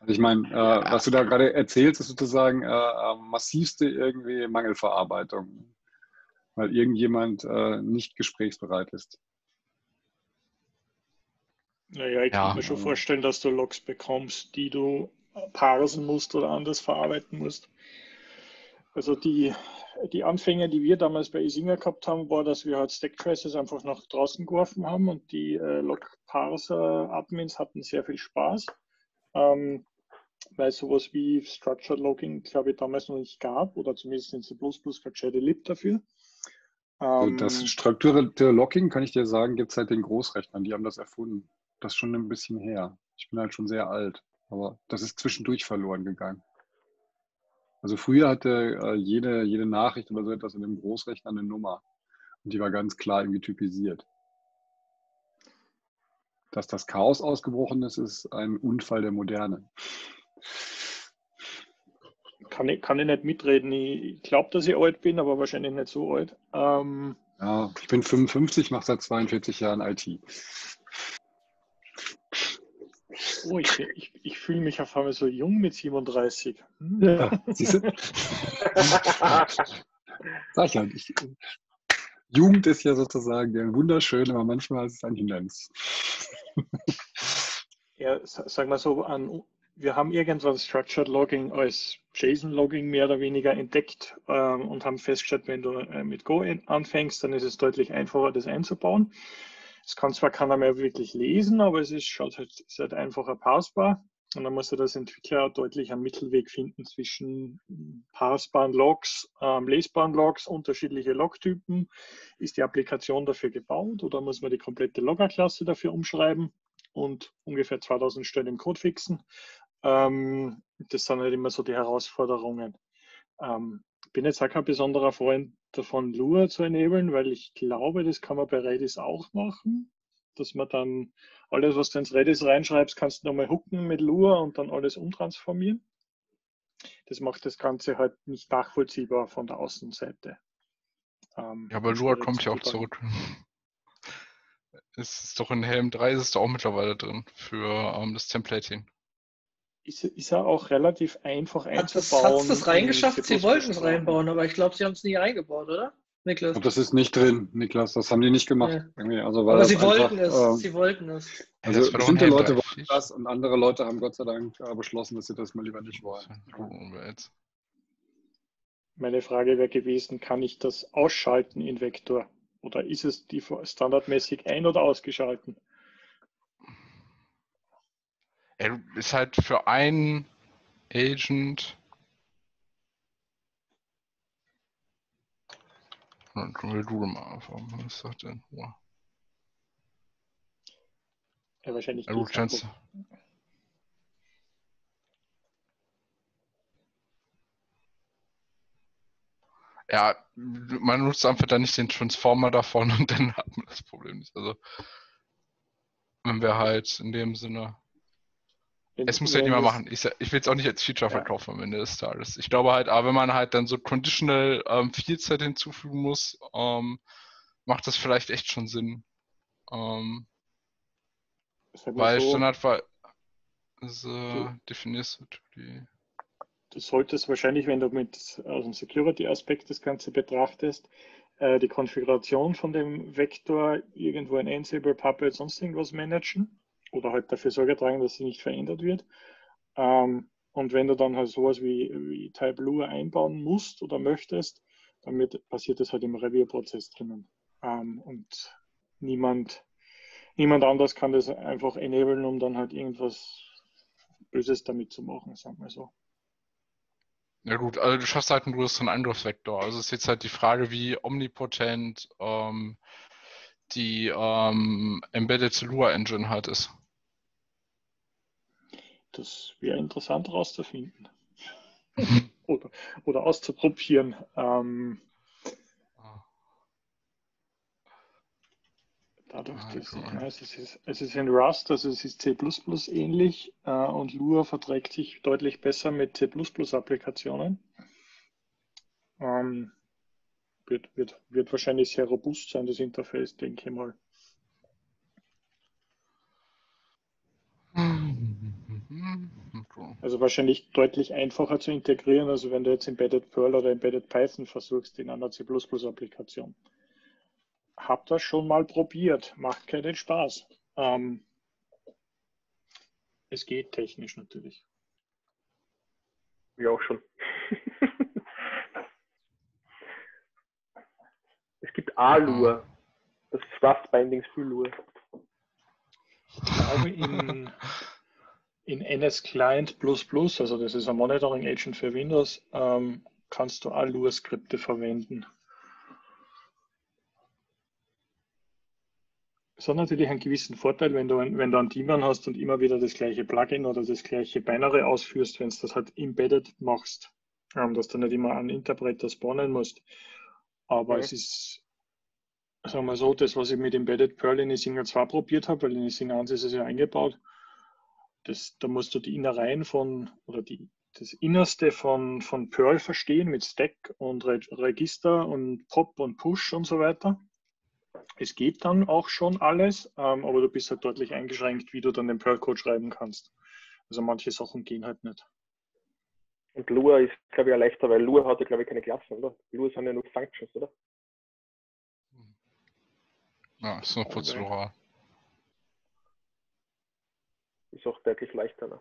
Also ich meine, äh, was du da gerade erzählst, ist sozusagen äh, massivste irgendwie Mangelverarbeitung, weil irgendjemand äh, nicht gesprächsbereit ist. Naja, ich ja. kann mir schon vorstellen, dass du Logs bekommst, die du parsen musst oder anders verarbeiten musst. Also die, die Anfänge, die wir damals bei Icinga gehabt haben, war, dass wir halt Stack Traces einfach nach draußen geworfen haben, und die äh, Log-Parser-Admins hatten sehr viel Spaß, ähm, weil sowas wie Structured Logging, glaube ich, damals noch nicht gab, oder zumindest in C plus plus kein gescheites Lib dafür. Ähm, das strukturierte Logging, kann ich dir sagen, gibt es halt den Großrechnern, die haben das erfunden. Das ist schon ein bisschen her. Ich bin halt schon sehr alt, aber das ist zwischendurch verloren gegangen. Also früher hatte äh, jede, jede Nachricht oder so etwas in dem Großrechner eine Nummer. Und die war ganz klar irgendwie typisiert. Dass das Chaos ausgebrochen ist, ist ein Unfall der Moderne. Kann ich, kann ich nicht mitreden. Ich glaube, dass ich alt bin, aber wahrscheinlich nicht so alt. Ähm, ja, ich bin fünfundfünfzig, mache seit zweiundvierzig Jahren I T. Oh, ich, ich, ich fühle mich auf einmal so jung mit siebenunddreißig. Hm. Ja, siehst du? Sag ich halt, ich, Jugend ist ja sozusagen ja, wunderschön, aber manchmal ist es ein Hindernis. Ja, sag mal so, an, wir haben irgendwann Structured Logging als JSON-Logging mehr oder weniger entdeckt ähm, und haben festgestellt, wenn du äh, mit Go anfängst, dann ist es deutlich einfacher, das einzubauen. Es kann zwar keiner mehr wirklich lesen, aber es ist, schaut halt, ist halt einfacher parsbar. Und dann muss ja das Entwickler deutlich einen Mittelweg finden zwischen parsbaren Logs, ähm, lesbaren Logs, unterschiedliche Logtypen. Ist die Applikation dafür gebaut oder muss man die komplette Logger-Klasse dafür umschreiben und ungefähr zweitausend Stellen im Code fixen? Ähm, das sind halt immer so die Herausforderungen. Ähm, Ich bin jetzt auch kein besonderer Freund davon, Lua zu enablen, weil ich glaube, das kann man bei Redis auch machen, dass man dann alles, was du ins Redis reinschreibst, kannst du nochmal hooken mit Lua und dann alles umtransformieren. Das macht das Ganze halt nicht nachvollziehbar von der Außenseite. Ähm, ja, aber Lua kommt ja auch zurück. Es ist doch in Helm drei ist es doch auch mittlerweile drin für ähm, das Templating. Ist, ist ja auch relativ einfach einzubauen. Hat es das reingeschafft? Sie wollten es reinbauen, aber ich glaube, sie haben es nie eingebaut, oder? Niklas? Das ist nicht drin, Niklas. Das haben die nicht gemacht. Ja. Also, weil aber sie wollten, einfach, es. Äh, sie wollten es. Also ja, bestimmte Leute wollten das und andere Leute haben Gott sei Dank äh, beschlossen, dass sie das mal lieber nicht wollen. Meine Frage wäre gewesen, kann ich das ausschalten in Vector? Oder ist es die standardmäßig ein- oder ausgeschalten? Er ist halt für einen Agent. Dann will du mal anfangen. Was sagt denn? Oh. Ja, wahrscheinlich. Ja, gut, kannst ja, man nutzt einfach dann nicht den Transformer davon und dann hat man das Problem nicht. Also, wenn wir halt in dem Sinne. Wenn es muss ja niemand machen. Ich, ich will es auch nicht als Feature ja. verkaufen am Ende des Tages. Ich glaube halt, aber wenn man halt dann so Conditional ähm, Fields halt hinzufügen muss, ähm, macht das vielleicht echt schon Sinn. Ähm, weil so, Standard war, also, du, definierst du die. Du solltest wahrscheinlich, wenn du mit aus dem Security-Aspekt das Ganze betrachtest, äh, die Konfiguration von dem Vektor irgendwo in Ansible, Puppet, sonst irgendwas managen oder halt dafür Sorge tragen, dass sie nicht verändert wird. Ähm, und wenn du dann halt sowas wie, wie Type Lua einbauen musst oder möchtest, dann wird, passiert das halt im Review-Prozess drinnen. Ähm, und niemand, niemand anders kann das einfach enablen, um dann halt irgendwas Böses damit zu machen, sagen wir so. Ja gut, also du schaffst halt nur so einen Angriffsvektor. Also es ist jetzt halt die Frage, wie omnipotent ähm, die ähm, Embedded Lua Engine halt ist. Das wäre interessant herauszufinden. oder, oder auszuprobieren. Ähm, dadurch, ah, dass, ja, es, ist, es ist in Rust, also es ist C plus plus ähnlich äh, und Lua verträgt sich deutlich besser mit C plus plus-Applikationen. Ähm, wird, wird, wird wahrscheinlich sehr robust sein, das Interface, denke ich mal. Also wahrscheinlich deutlich einfacher zu integrieren, also wenn du jetzt Embedded Perl oder Embedded Python versuchst in einer C plus plus-Applikation. Hab das schon mal probiert, macht keinen Spaß. Ähm, es geht technisch natürlich. Ja, auch schon. Es gibt A-Lua, das ist Rust Bindings für Lua. Ich glaube in, in N S Client plus plus, also das ist ein Monitoring Agent für Windows, ähm, kannst du A-Lua-Skripte verwenden. Das hat natürlich einen gewissen Vorteil, wenn du, wenn du einen Daemon hast und immer wieder das gleiche Plugin oder das gleiche Binary ausführst, wenn du das halt embedded machst, ähm, dass du nicht immer einen Interpreter spawnen musst. Aber okay, es ist, sagen wir so, das, was ich mit Embedded Perl in Icinga zwei probiert habe, weil in Icinga eins ist es ja eingebaut, das, da musst du die Innereien von, oder die, das Innerste von, von Perl verstehen mit Stack und Re Register und Pop und Push und so weiter. Es geht dann auch schon alles, ähm, aber du bist halt deutlich eingeschränkt, wie du dann den Perl-Code schreiben kannst. Also manche Sachen gehen halt nicht. Und Lua ist, glaube ich, auch leichter, weil Lua hat ja, glaube ich, keine Klassen, oder? Lua sind ja nur Functions, oder? Ja, ist noch kurz Lua. Ist auch deutlich leichter, ne?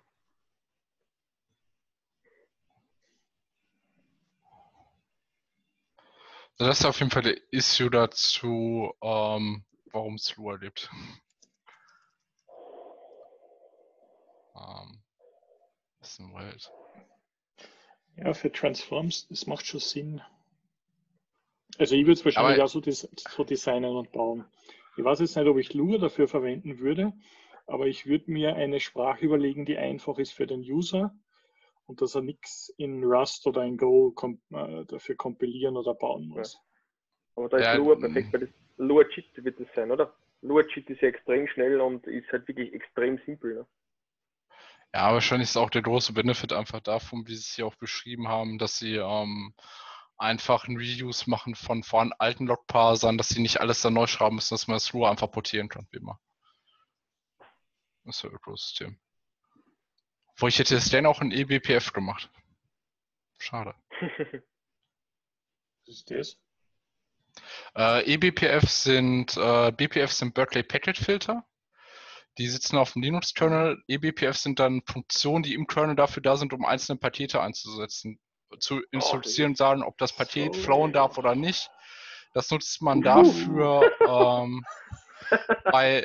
Das ist auf jeden Fall der Issue dazu, ähm, warum es Lua lebt. Ähm, das ist ein Welt. Ja, für Transforms, das macht schon Sinn. Also ich würde es wahrscheinlich aber auch so, des so designen und bauen. Ich weiß jetzt nicht, ob ich Lua dafür verwenden würde, aber ich würde mir eine Sprache überlegen, die einfach ist für den User. Und dass er nichts in Rust oder in Go komp äh, dafür kompilieren oder bauen muss. Ja. Aber da ist ja Lua perfekt, weil das Lua Cheat wird das sein, oder? Lua Cheat ist ja extrem schnell und ist halt wirklich extrem simpel. Ne? Ja, wahrscheinlich ist auch der große Benefit einfach davon, wie sie es hier auch beschrieben haben, dass sie ähm, einfach einen Reuse machen von vorhin alten Log-Parsern, dass sie nicht alles dann neu schreiben müssen, dass man das Lua einfach portieren kann, wie immer. Das ist ja ein großes System. Wo ich hätte es denn auch ein E B P F gemacht. Schade. Was ist das? Äh, E B P F sind, äh, B P F sind Berkeley Packet Filter. Die sitzen auf dem Linux-Kernel. E B P F sind dann Funktionen, die im Kernel dafür da sind, um einzelne Pakete einzusetzen. Zu instruieren und sagen, ob das Paket flowen darf oder nicht. Das nutzt man dafür ähm, bei,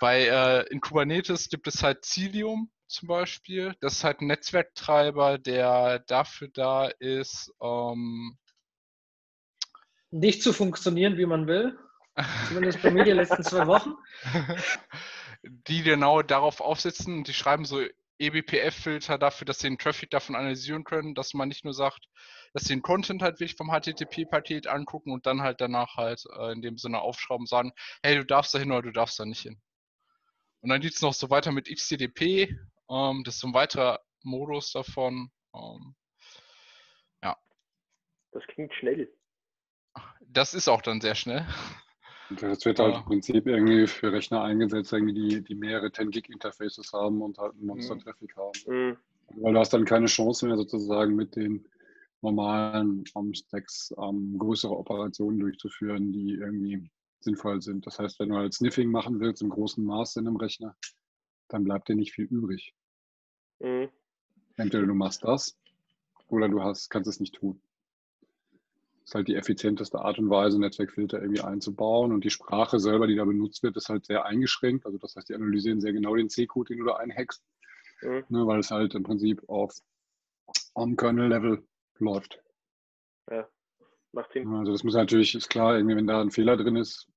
bei äh, in Kubernetes gibt es halt Cilium. Zum Beispiel. Das ist halt ein Netzwerktreiber, der dafür da ist, ähm nicht zu funktionieren, wie man will. Zumindest bei mir die letzten zwei Wochen. Die genau darauf aufsitzen und die schreiben so E B P F-Filter dafür, dass sie den Traffic davon analysieren können, dass man nicht nur sagt, dass sie den Content halt wirklich vom H T T P-Paket angucken und dann halt danach halt äh, in dem Sinne aufschrauben und sagen, hey, du darfst da hin oder du darfst da nicht hin. Und dann geht es noch so weiter mit X T D P, ähm, das ist so ein weiterer Modus davon. Ähm, ja. Das klingt schnell. Das ist auch dann sehr schnell. Und das wird halt ja im Prinzip irgendwie für Rechner eingesetzt, irgendwie die, die mehrere zehn Gig Interfaces haben und halt einen Monster-Traffic mhm. haben. Mhm. Weil du hast dann keine Chance mehr sozusagen mit den normalen J S O N-Stacks ähm, größere Operationen durchzuführen, die irgendwie sinnvoll sind. Das heißt, wenn du halt Sniffing machen willst im großen Maß in einem Rechner, dann bleibt dir nicht viel übrig. Mhm. Entweder du machst das oder du hast, kannst es nicht tun. Das ist halt die effizienteste Art und Weise, Netzwerkfilter irgendwie einzubauen, und die Sprache selber, die da benutzt wird, ist halt sehr eingeschränkt. Also das heißt, die analysieren sehr genau den C-Code, den du da einhackst, mhm. ne, weil es halt im Prinzip auf On-Kernel-Level läuft. Ja, macht Sinn. Also das muss natürlich, ist klar, irgendwie, wenn da ein Fehler drin ist,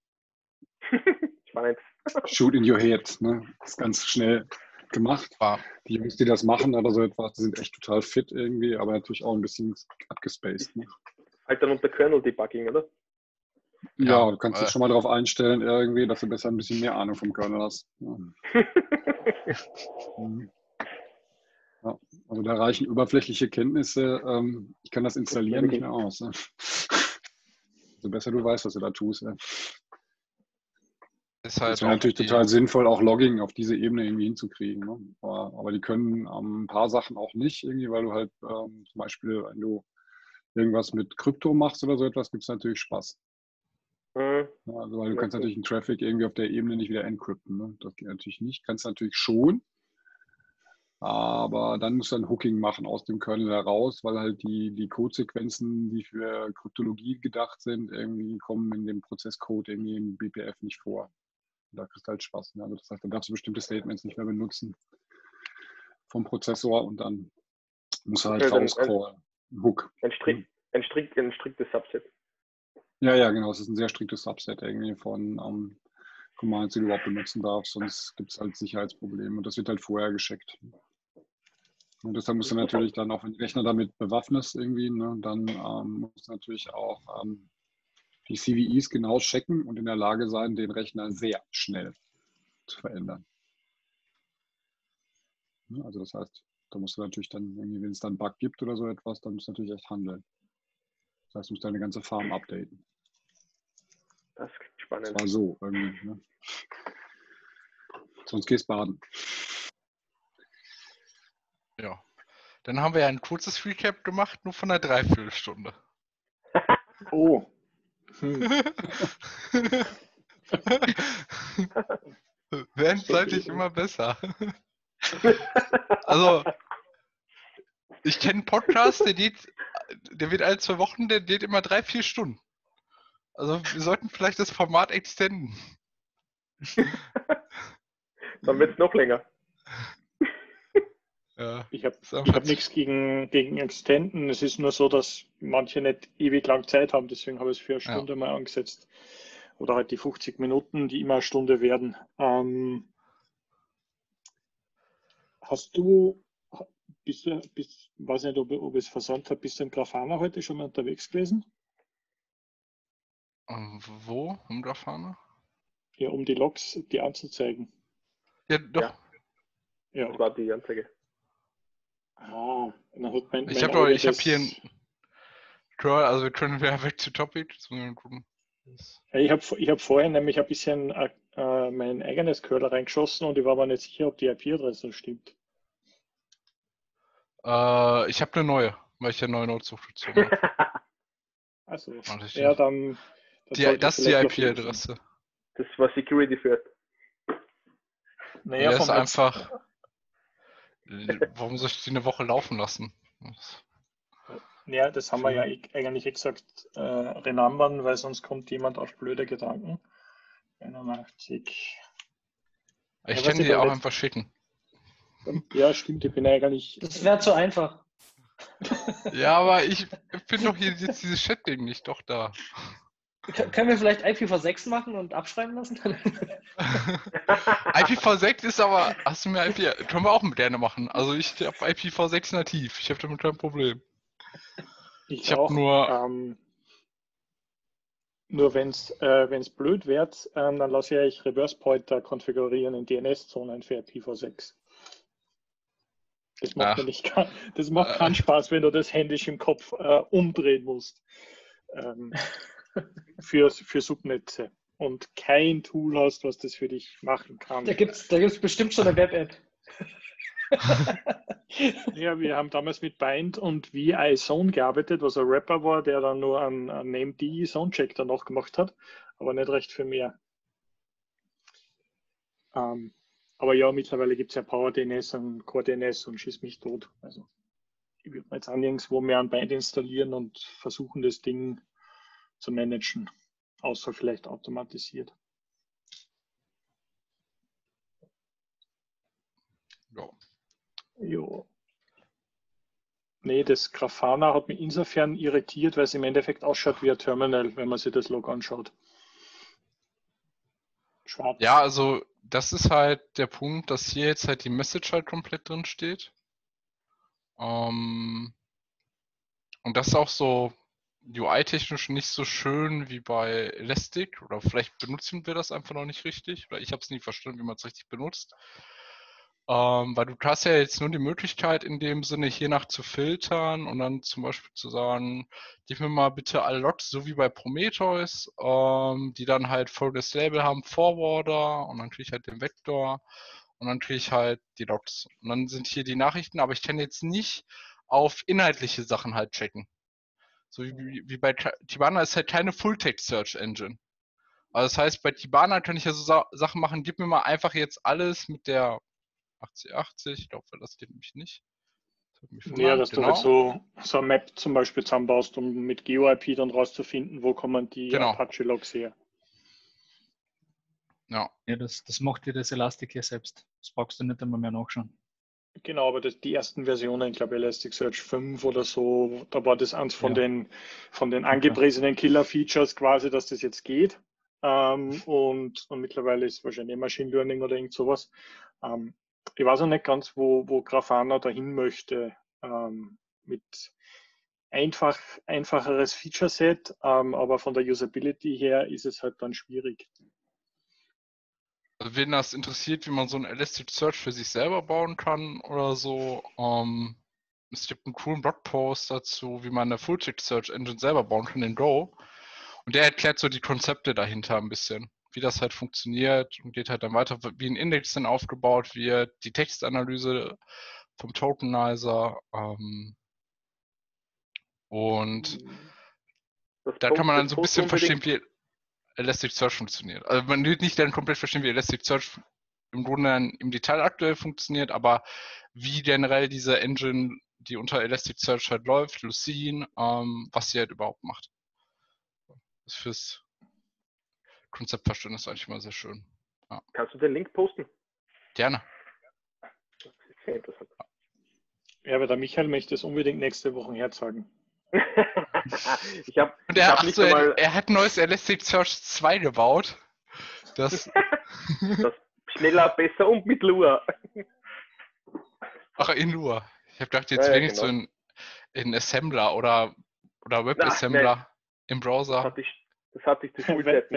ich meine, shoot in your head, ne? Das ist ganz schnell gemacht. Ja. Die Jungs, die das machen oder so etwas, die sind echt total fit irgendwie, aber natürlich auch ein bisschen abgespaced. Ne? Halt dann unter Kernel-Debugging, oder? Ja, ja, du kannst äh. dich schon mal darauf einstellen, irgendwie, dass du besser ein bisschen mehr Ahnung vom Kernel hast. Ja. mhm. Ja, also da reichen oberflächliche Kenntnisse, ähm, ich kann das installieren, nicht mehr aus. Ne? So besser du weißt, was du da tust. Ne? Das wäre natürlich total sinnvoll, auch Logging auf diese Ebene irgendwie hinzukriegen. Ne? Aber, aber die können ähm, ein paar Sachen auch nicht, irgendwie, weil du halt ähm, zum Beispiel, wenn du irgendwas mit Krypto machst oder so etwas, gibt es natürlich Spaß. Mhm. Ja, also weil du kannst natürlich den Traffic irgendwie auf der Ebene nicht wieder encrypten. Ne? Das geht natürlich nicht. Kannst natürlich schon. Aber dann musst du ein Hooking machen aus dem Kernel heraus, weil halt die, die Codesequenzen, die für Kryptologie gedacht sind, irgendwie kommen in dem Prozesscode irgendwie im B P F nicht vor. Und da kriegst du halt Spaß. Ne? Also das heißt, dann darfst du bestimmte Statements nicht mehr benutzen vom Prozessor, und dann musst du halt also rauscallen. Ein, ein Hook. Ein, strikt, ein, strikt, ein striktes Subset. Ja, ja, genau. Es ist ein sehr striktes Subset irgendwie von... Um, Commands, die du überhaupt benutzen darfst, sonst gibt es halt Sicherheitsprobleme, und das wird halt vorher gescheckt. Und deshalb musst du natürlich dann auch, wenn den Rechner damit bewaffnest irgendwie, ne, dann ähm, musst du natürlich auch ähm, die C V Es genau checken und in der Lage sein, den Rechner sehr schnell zu verändern. Ja, also das heißt, da musst du natürlich dann, irgendwie, wenn es dann einen Bug gibt oder so etwas, dann musst du natürlich echt handeln. Das heißt, du musst deine ganze Farm updaten. Das klingt spannend. Das war so irgendwie, ne? Sonst gehst baden. Ja. Dann haben wir ja ein kurzes Recap gemacht, nur von einer Dreiviertelstunde. Oh. Hm. Während seitlich immer besser. Also, ich kenne einen Podcast, der, geht, der wird alle zwei Wochen, der geht immer drei, vier Stunden. Also wir sollten vielleicht das Format extenden. Dann wird es noch länger. Ja, ich habe hab nichts gegen, gegen Extenden. Es ist nur so, dass manche nicht ewig lang Zeit haben. Deswegen habe ich es für eine Stunde ja. mal angesetzt. Oder halt die fünfzig Minuten, die immer eine Stunde werden. Ähm, hast du, bist du, bist, weiß nicht, ob, ob ich es versandt habe, bist du im Grafana heute schon mal unterwegs gewesen? Wo? Um Grafana? Ja, um die Logs, die anzuzeigen. Ja, doch. Ja, das war die Anzeige. Ah, dann hat mein, mein ich habe hab hier ein Crawl, also wir können wieder weg zu Topic. Ja, ich habe ich hab vorhin nämlich ein bisschen äh, mein eigenes Curl reingeschossen, und ich war mir nicht sicher, ob die I P-Adresse stimmt. Äh, ich habe eine neue, weil ich eine neue Node suche. Also, ja, dann... Das, die, das ist die I P-Adresse. Das war Security First. Naja, das ist einfach... Warum soll ich die eine Woche laufen lassen? Ja, das haben wir ja eigentlich exakt äh, renumbern, weil sonst kommt jemand auf blöde Gedanken. einundachtzig. Ich ja, kann die auch einfach schicken. Ja, stimmt, ich bin eigentlich... Das wäre zu einfach. Ja, aber ich bin doch hier jetzt dieses Chat-Ding nicht doch da. Können wir vielleicht I P v sechs machen und abschreiben lassen? I P v sechs ist aber, hast du mir I P, können wir auch gerne machen. Also ich habe I P v sechs nativ, ich habe damit kein Problem. Ich, ich habe nur... Ähm, nur wenn es äh, blöd wird, ähm, dann lasse ich eigentlich Reverse-Pointer konfigurieren in D N S-Zonen für I P v sechs. Das macht, ja nicht, das macht keinen äh, Spaß, wenn du das händisch im Kopf äh, umdrehen musst. Ähm, für, für Subnetze. Und kein Tool hast, was das für dich machen kann. Da gibt es da gibt's bestimmt schon eine Web-App. Ja, wir haben damals mit Bind und V I Zone gearbeitet, was ein Wrapper war, der dann nur einen, einen Named-D I-Zone-Check danach gemacht hat, aber nicht recht viel mehr. Ähm, aber ja, mittlerweile gibt es ja Power D N S und Core D N S und schieß mich tot. Also, ich würde mir jetzt nirgendwo mehr ein Bind installieren und versuchen, das Ding zu managen, außer vielleicht automatisiert. Ja. Jo. Nee, das Grafana hat mich insofern irritiert, weil es im Endeffekt ausschaut wie ein Terminal, wenn man sich das Log anschaut. Schwarz. Ja, also das ist halt der Punkt, dass hier jetzt halt die Message halt komplett drin steht. Ähm, und das ist auch so U I-technisch nicht so schön wie bei Elastic. Oder vielleicht benutzen wir das einfach noch nicht richtig. Oder ich habe es nie verstanden, wie man es richtig benutzt. Ähm, weil du hast ja jetzt nur die Möglichkeit in dem Sinne, hier nach zu filtern und dann zum Beispiel zu sagen, gib mir mal bitte alle Logs, so wie bei Prometheus, ähm, die dann halt folgendes Label haben, Forwarder, und dann kriege ich halt den Vector und dann kriege ich halt die Logs. Und dann sind hier die Nachrichten, aber ich kann jetzt nicht auf inhaltliche Sachen halt checken. So wie, wie bei Tibana ist halt keine Full-Text-Search-Engine. Also das heißt, bei Tibana kann ich ja so Sa Sachen machen, gib mir mal einfach jetzt alles mit der achtzig achtzig, ich glaube, das geht nämlich nicht. Das ja, mal, dass genau. du halt so, so eine Map zum Beispiel zusammenbaust, um mit Geo I P dann rauszufinden, wo kommen die genau. Apache-Logs her. Ja, ja das, das macht dir das Elastic hier selbst. Das brauchst du nicht einmal mehr nachschauen. Genau, aber das, die ersten Versionen, ich glaube Elasticsearch fünf oder so, da war das eins von, ja. den, von den angepriesenen Killer-Features quasi, dass das jetzt geht. Ähm, und, und mittlerweile ist wahrscheinlich Machine Learning oder irgend sowas. Ähm, Ich weiß auch nicht ganz, wo, wo Grafana dahin möchte, ähm, mit einfach, einfacheres Feature-Set, ähm, aber von der Usability her ist es halt dann schwierig. Also wen das interessiert, wie man so ein Elasticsearch für sich selber bauen kann oder so, ähm, es gibt einen coolen Blogpost dazu, wie man eine Full-Text-Search-Engine selber bauen kann in Go, und der erklärt so die Konzepte dahinter ein bisschen, wie das halt funktioniert, und geht halt dann weiter, wie ein Index dann aufgebaut wird, die Textanalyse vom Tokenizer, ähm, und das da kann man dann so ein bisschen verstehen, wie Elasticsearch funktioniert. Also man wird nicht dann komplett verstehen, wie Elasticsearch im Grunde dann im Detail aktuell funktioniert, aber wie generell diese Engine, die unter Elasticsearch halt läuft, Lucene, ähm, was sie halt überhaupt macht. Das fürs Konzeptverständnis ist eigentlich mal sehr schön. Ja. Kannst du den Link posten? Gerne. Das ist sehr interessant. Ja, aber der Michael möchte es unbedingt nächste Woche herzeigen. ich hab, Und er, ich hab ach nicht so, er, er hat ein neues Elasticsearch zwei gebaut. Das, das schneller, besser und mit Lua. Ach, in Lua. Ich habe gedacht, jetzt ja, wenigstens ja, genau. so in, in Assembler oder, oder WebAssembler Ach, im Browser. Hatte ich Das hatte ich zu Schulzeit.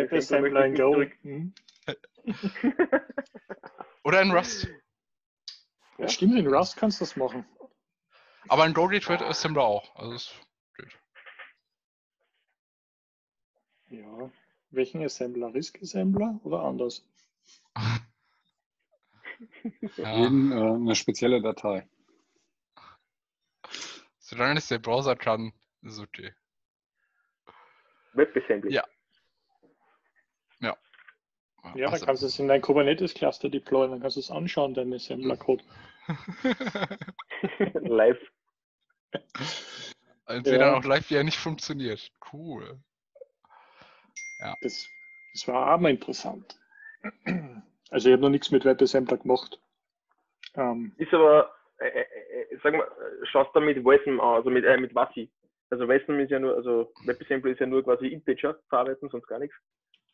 Oder in Rust. Ja, stimmt, in Rust kannst du das machen. Aber in Go geht Assembler auch. Also das geht. Ja, welchen Assembler? Risk-Assembler oder anders? Ja. Jeden, äh, eine spezielle Datei. Solange es der Browser kann, ist okay. WebAssembly. Ja. Ja, ja also. Dann kannst du es in dein Kubernetes-Cluster deployen, dann kannst du es anschauen, dein Assembler-Code. Live. Und ja. dann auch live, wie er nicht funktioniert. Cool. Ja. Das, das war aber interessant. Also ich habe noch nichts mit WebAssembler gemacht. Ähm. Ist aber, äh, äh, sag mal, schaust du mit W A S M, also mit, äh, mit W A S I? Also W A S M ist ja nur, also WebAssembly ist ja nur quasi Integer verarbeiten, sonst gar nichts.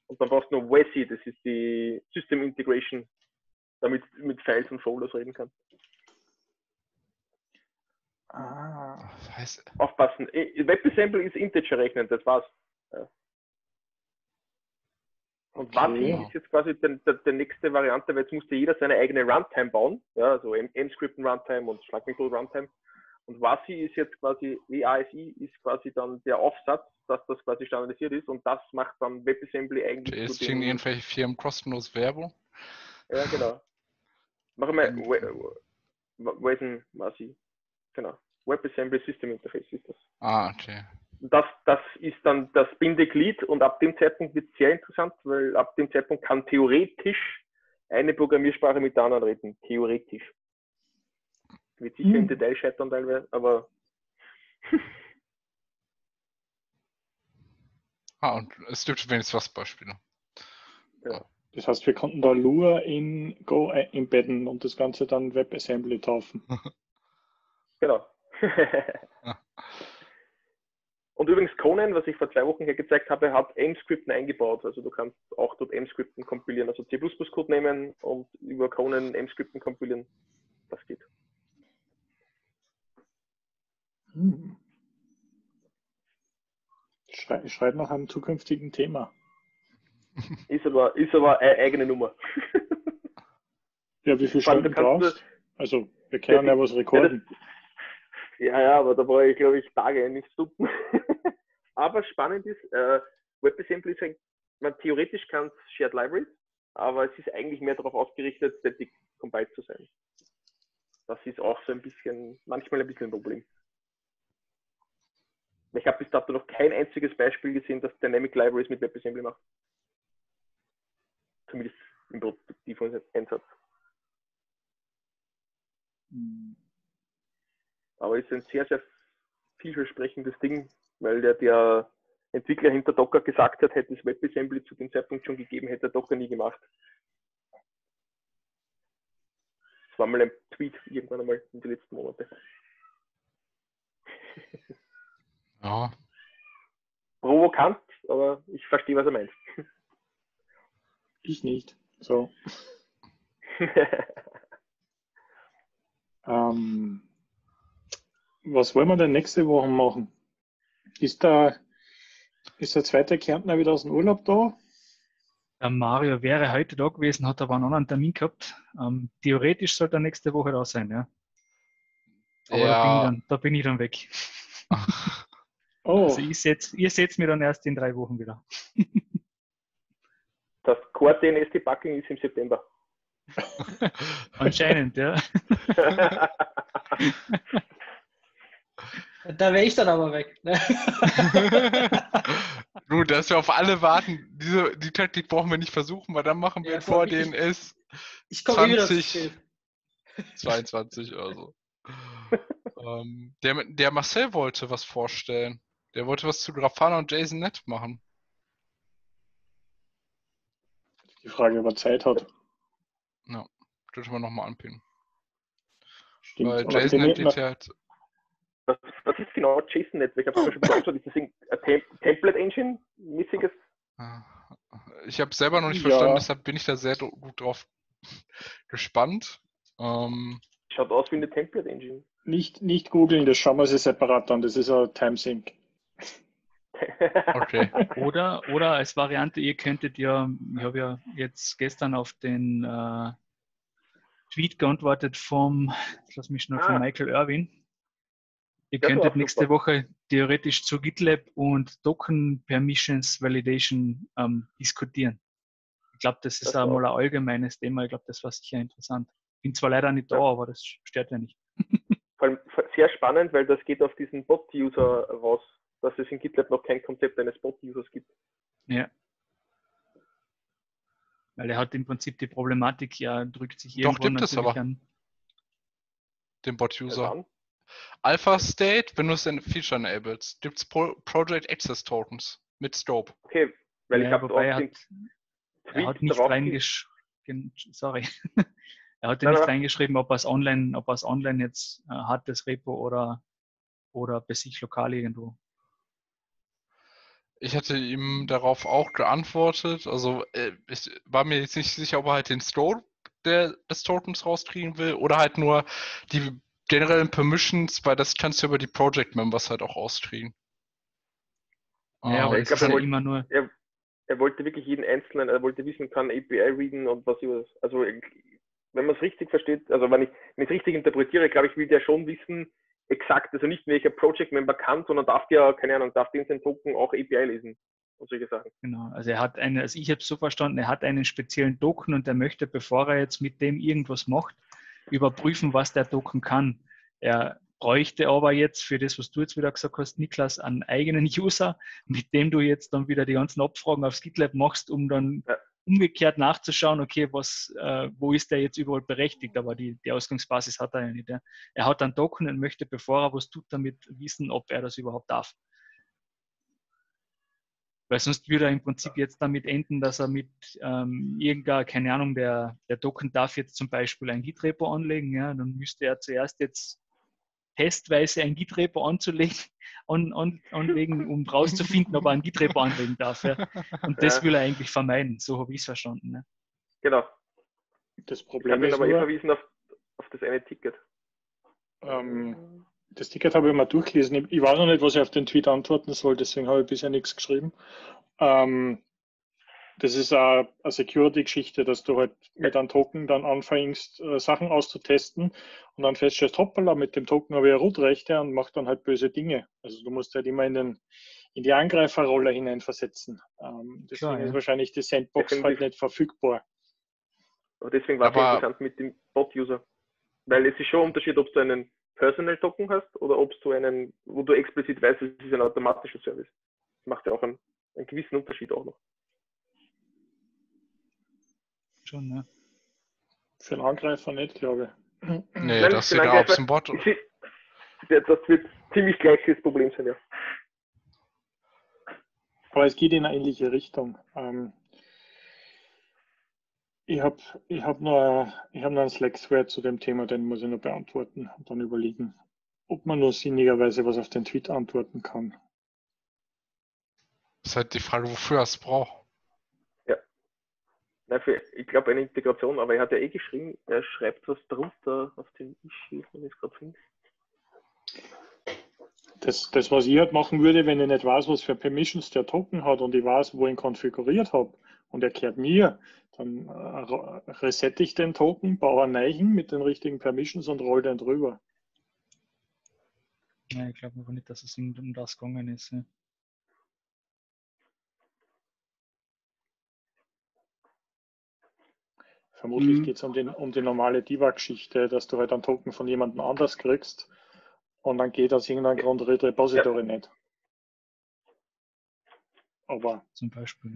Und dann brauchst du noch W A S I, das ist die System Integration, damit mit Files und Folders reden kann. Ah, Scheiße. Aufpassen. WebAssembly ist Integer rechnen, das war's. Ja. Und W A S I okay. ist jetzt quasi die nächste Variante, weil jetzt musste jeder seine eigene Runtime bauen, ja, also M-Scripten-Runtime und Schlag-Mich-Runtime. Und W A S I ist jetzt quasi, W A S I ist quasi dann der Aufsatz, dass das quasi standardisiert ist, und das macht dann WebAssembly eigentlich. Es kriegen irgendwelche Firmen kostenlos Werbung. Ja, genau. Machen wir W A S I, W A S I, genau. WebAssembly System Interface ist das. Ah, okay. Das, das ist dann das Bindeglied und ab dem Zeitpunkt wird es sehr interessant, weil ab dem Zeitpunkt kann theoretisch eine Programmiersprache mit der anderen reden. Theoretisch. Wird sicher hm. im Detail scheitern teilweise, aber... ah, und es gibt wenigstens was Beispiele. Ja. Das heißt, wir konnten da Lua in Go embedden und das Ganze dann WebAssembly taufen. Genau. Und übrigens Conan, was ich vor zwei Wochen hier gezeigt habe, hat M-Skripten eingebaut. Also du kannst auch dort M-Skripten kompilieren. Also C plus plus Code nehmen und über Conan M-Skripten kompilieren. Das geht. Hm. Schrei, schreib nach einem zukünftigen Thema. Ist aber, ist aber eine eigene Nummer. Ja, wie viel Stunden brauchst du? Also, wir können ja, ja was rekorden. Ja, Ja, ja, aber da brauche ich, glaube ich, Tage, nicht Stunden. Aber spannend ist, äh, WebAssembly ist ein, man theoretisch kann es Shared Libraries, aber es ist eigentlich mehr darauf ausgerichtet, static compiled zu sein. Das ist auch so ein bisschen, manchmal ein bisschen ein Problem. Ich habe bis dato noch kein einziges Beispiel gesehen, das Dynamic Libraries mit WebAssembly macht. Zumindest im produktiven Einsatz. Hm. Aber es ist ein sehr, sehr vielversprechendes Ding, weil der, der Entwickler hinter Docker gesagt hat, hätte es WebAssembly zu dem Zeitpunkt schon gegeben, hätte er Docker nie gemacht. Das war mal ein Tweet irgendwann einmal in den letzten Monaten. Ja. Provokant, aber ich verstehe, was er meint. Ich nicht. So. ähm... Was wollen wir denn nächste Woche machen? Ist da, ist der zweite Kärntner wieder aus dem Urlaub da? Der Mario wäre heute da gewesen, hat aber einen anderen Termin gehabt. Ähm, theoretisch sollte er nächste Woche da sein, ja. Aber ja. Da, bin dann, da bin ich dann weg. Oh. Also ich setz, ihr seht mir dann erst in drei Wochen wieder. Das Core D N S Debugging ist im September. Anscheinend, ja. Da wäre ich dann aber weg. Ne? Du, dass wir auf alle warten, diese, die Taktik brauchen wir nicht versuchen, weil dann machen wir ja, vor denen ist zwanzig zweiundzwanzig oder so. ähm, der, der Marcel wollte was vorstellen. Der wollte was zu Grafana und JSON.NET machen. Die Frage, ob er Zeit hat. Ja, dürfen wir nochmal anpinnen. Stimmt. Weil JSON.NET geht ja halt... Was ist genau JSON.NET? Ich habe schon gesagt, ist das eine Template Engine mäßiges? Ich habe selber noch nicht ja. verstanden, deshalb bin ich da sehr gut drauf gespannt. Ähm, Schaut aus wie eine Template Engine. Nicht, nicht googeln, das schauen wir uns separat an. Das ist ein Timesync. Okay. Oder, oder als Variante, ihr könntet ja, ich habe ja jetzt gestern auf den äh, Tweet geantwortet vom, lass mich schnell, ah. von Michael Irwin. Ihr das könntet nächste super. Woche theoretisch zu GitLab und Token Permissions Validation ähm, diskutieren. Ich glaube, das ist das einmal ein allgemeines Thema. Ich glaube, das war sicher interessant. Ich bin zwar leider nicht ja. da, aber das stört ja nicht. Vor allem sehr spannend, weil das geht auf diesen Bot-User raus, dass es in GitLab noch kein Konzept eines Bot-Users gibt. Ja. Weil er hat im Prinzip die Problematik, ja, drückt sich irgendwo Doch, gibt es aber. An. Den Bot-User. Ja, Alpha State, wenn du es in Feature enables, gibt es Pro Project Access Tokens mit Scope. Okay, weil ja, ich habe auch er den hat, er hat nicht reingeschrieben, sorry. er hat ja nicht reingeschrieben, ob er es online, ob er es online jetzt äh, hat, das Repo oder, oder bei sich lokal irgendwo. Ich hatte ihm darauf auch geantwortet, also äh, ich war mir jetzt nicht sicher, ob er halt den Scope des Tokens rauskriegen will oder halt nur die generellen Permissions, weil das kannst du über die Project Members halt auch auskriegen. Ja, oh, aber ich glaube, er, immer nur... er, er wollte wirklich jeden Einzelnen, er wollte wissen, kann A P I readen und was über das. Also, wenn man es richtig versteht, also wenn ich es richtig interpretiere, glaube ich, will der schon wissen, exakt, also nicht welcher Project Member kann, sondern darf der, keine Ahnung, darf den seinen Token auch A P I lesen und solche Sachen. Genau, also er hat eine, also ich habe es so verstanden, er hat einen speziellen Token und er möchte, bevor er jetzt mit dem irgendwas macht, überprüfen, was der Token kann. Er bräuchte aber jetzt für das, was du jetzt wieder gesagt hast, Niklas, einen eigenen User, mit dem du jetzt dann wieder die ganzen Abfragen aufs GitLab machst, um dann umgekehrt nachzuschauen, okay, was, äh, wo ist der jetzt überall berechtigt, aber die, die Ausgangsbasis hat er ja nicht. Ja. Er hat einen Token und möchte, bevor er was tut, damit wissen, ob er das überhaupt darf. Weil sonst würde er im Prinzip jetzt damit enden, dass er mit ähm, irgendeiner, keine Ahnung, der, der Token darf jetzt zum Beispiel ein Git-Repo anlegen, ja, dann müsste er zuerst jetzt testweise ein Git-Repo anzulegen, an, an, anlegen, um rauszufinden, ob er ein Git-Repo anlegen darf. Ja. Und das ja. will er eigentlich vermeiden, so habe ich es verstanden. Ne? Genau. Das Problem ich ist aber nur, eh verwiesen auf, auf das eine Ticket. Ähm, Das Ticket habe ich mal durchgelesen. Ich weiß noch nicht, was ich auf den Tweet antworten soll, deswegen habe ich bisher nichts geschrieben. Ähm, das ist eine, eine Security-Geschichte, dass du halt mit einem Token dann anfängst, äh, Sachen auszutesten und dann feststellst, hoppala, mit dem Token habe ich ja Root-Rechte und mache dann halt böse Dinge. Also du musst halt immer in, den, in die Angreiferrolle hineinversetzen. Ähm, deswegen Klar, ja. ist wahrscheinlich die Sandbox deswegen halt nicht verfügbar. Aber deswegen war es interessant mit dem Bot-User. Weil es ist schon ein Unterschied, ob du einen Personal Token hast oder ob du einen, wo du explizit weißt, es ist ein automatischer Service. Das macht ja auch einen, einen gewissen Unterschied auch noch. Schon, ne? Für den Angreifer nicht, glaube ich. Nee, Nein, das ist ja auf dem Bot. Ist, das wird ziemlich gleiches Problem sein, ja. Aber es geht in eine ähnliche Richtung. Ähm, Ich habe ich hab noch, hab noch einen Slack-Thread zu dem Thema, den muss ich noch beantworten und dann überlegen, ob man nur sinnigerweise was auf den Tweet antworten kann. Das ist halt die Frage, wofür es braucht. Ja. Nein, für, ich glaube, eine Integration, aber er hat ja eh geschrieben, er schreibt was drunter auf dem Issue, wenn ich es gerade finde. Das, das, was ich halt machen würde, wenn ich nicht weiß, was für Permissions der Token hat und ich weiß, wo ich ihn konfiguriert habe und erklärt mir, dann resette ich den Token, baue einen neuen mit den richtigen Permissions und roll den drüber. Ja, ich glaube aber nicht, dass es um das gegangen ist. Ja. Vermutlich mhm. geht es um, um die normale Diva-Geschichte, dass du halt einen Token von jemandem anders kriegst und dann geht aus irgendeinem Grund Repository ja. nicht. Aber zum Beispiel,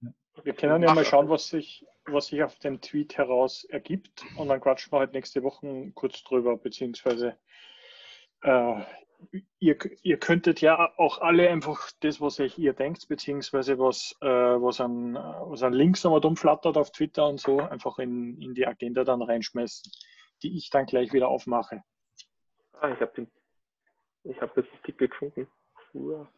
ja. Wir können ja mal schauen, was sich, was sich auf dem Tweet heraus ergibt und dann quatschen wir halt nächste Woche kurz drüber, beziehungsweise äh, ihr, ihr könntet ja auch alle einfach das, was euch ihr denkt, beziehungsweise was, äh, was, an, was an Links nochmal rumflattert auf Twitter und so, einfach in, in die Agenda dann reinschmeißen, die ich dann gleich wieder aufmache. Ah, ich habe hab das Ticket gefunden. Uah.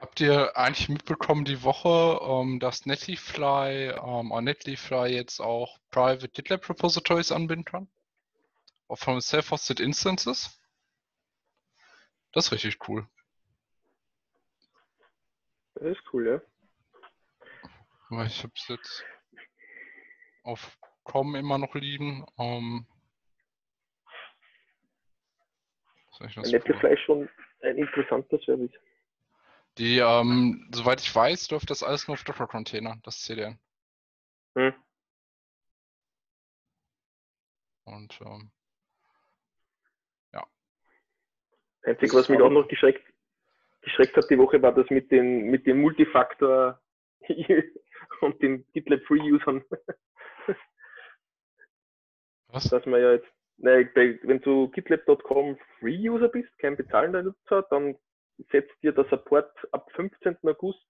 Habt ihr eigentlich mitbekommen die Woche, dass Netlify, ähm, Netlify jetzt auch Private GitLab Repositories anbinden kann? Auch von Self-Hosted Instances? Das ist richtig cool. Das ist cool, ja. Ich habe es jetzt auf Com immer noch liegen. Ähm, Netlify ist schon ein interessanter Service. Die, ähm, soweit ich weiß, läuft das alles nur auf Docker-Container, das C D N. Hm. Und, ähm, ja. Einzig, was mich auch noch geschreckt, geschreckt hat die Woche, war das mit den, mit den Multifaktor und den GitLab-Free-Usern. Was? Dass man ja jetzt, nein, wenn du GitLab Punkt com Free-User bist, kein bezahlender Nutzer, dann setzt dir der Support ab fünfzehnten August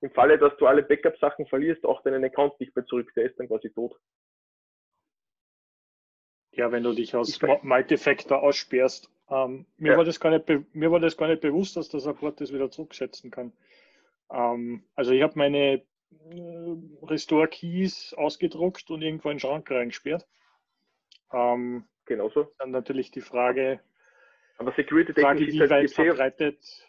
im Falle, dass du alle Backup-Sachen verlierst, auch deinen Account nicht mehr zurück. Der ist dann quasi tot. Ja, wenn du dich aus Multifactor aussperrst. Ähm, mir, ja. war das gar nicht mir war das gar nicht bewusst, dass der Support das wieder zurücksetzen kann. Ähm, also ich habe meine äh, Restore-Keys ausgedruckt und irgendwo in den Schrank reingesperrt. Ähm, Genauso. Dann natürlich die Frage... Aber Security Frage, wie, weit verbreitet,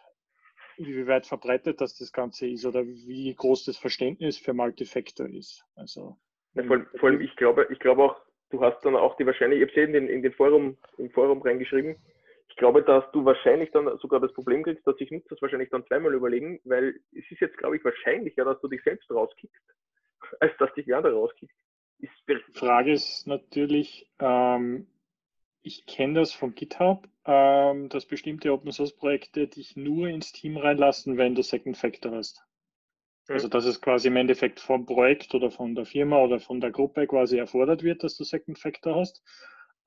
wie weit verbreitet das, das Ganze ist oder wie groß das Verständnis für Multifactor ist. Also, ja, vor, vor allem, ich glaube, ich glaube auch, du hast dann auch die Wahrscheinlichkeit, ich habe es in, in den Forum, im Forum reingeschrieben, ich glaube, dass du wahrscheinlich dann sogar das Problem kriegst, dass sich Nutzer wahrscheinlich dann zweimal überlegen, weil es ist jetzt, glaube ich, wahrscheinlicher, dass du dich selbst rauskickst, als dass dich die andere rauskickt. Die Frage ist natürlich, ähm, Ich kenne das von GitHub, ähm, dass bestimmte Open-Source-Projekte dich nur ins Team reinlassen, wenn du Second Factor hast. Mhm. Also dass es quasi im Endeffekt vom Projekt oder von der Firma oder von der Gruppe quasi erfordert wird, dass du Second Factor hast.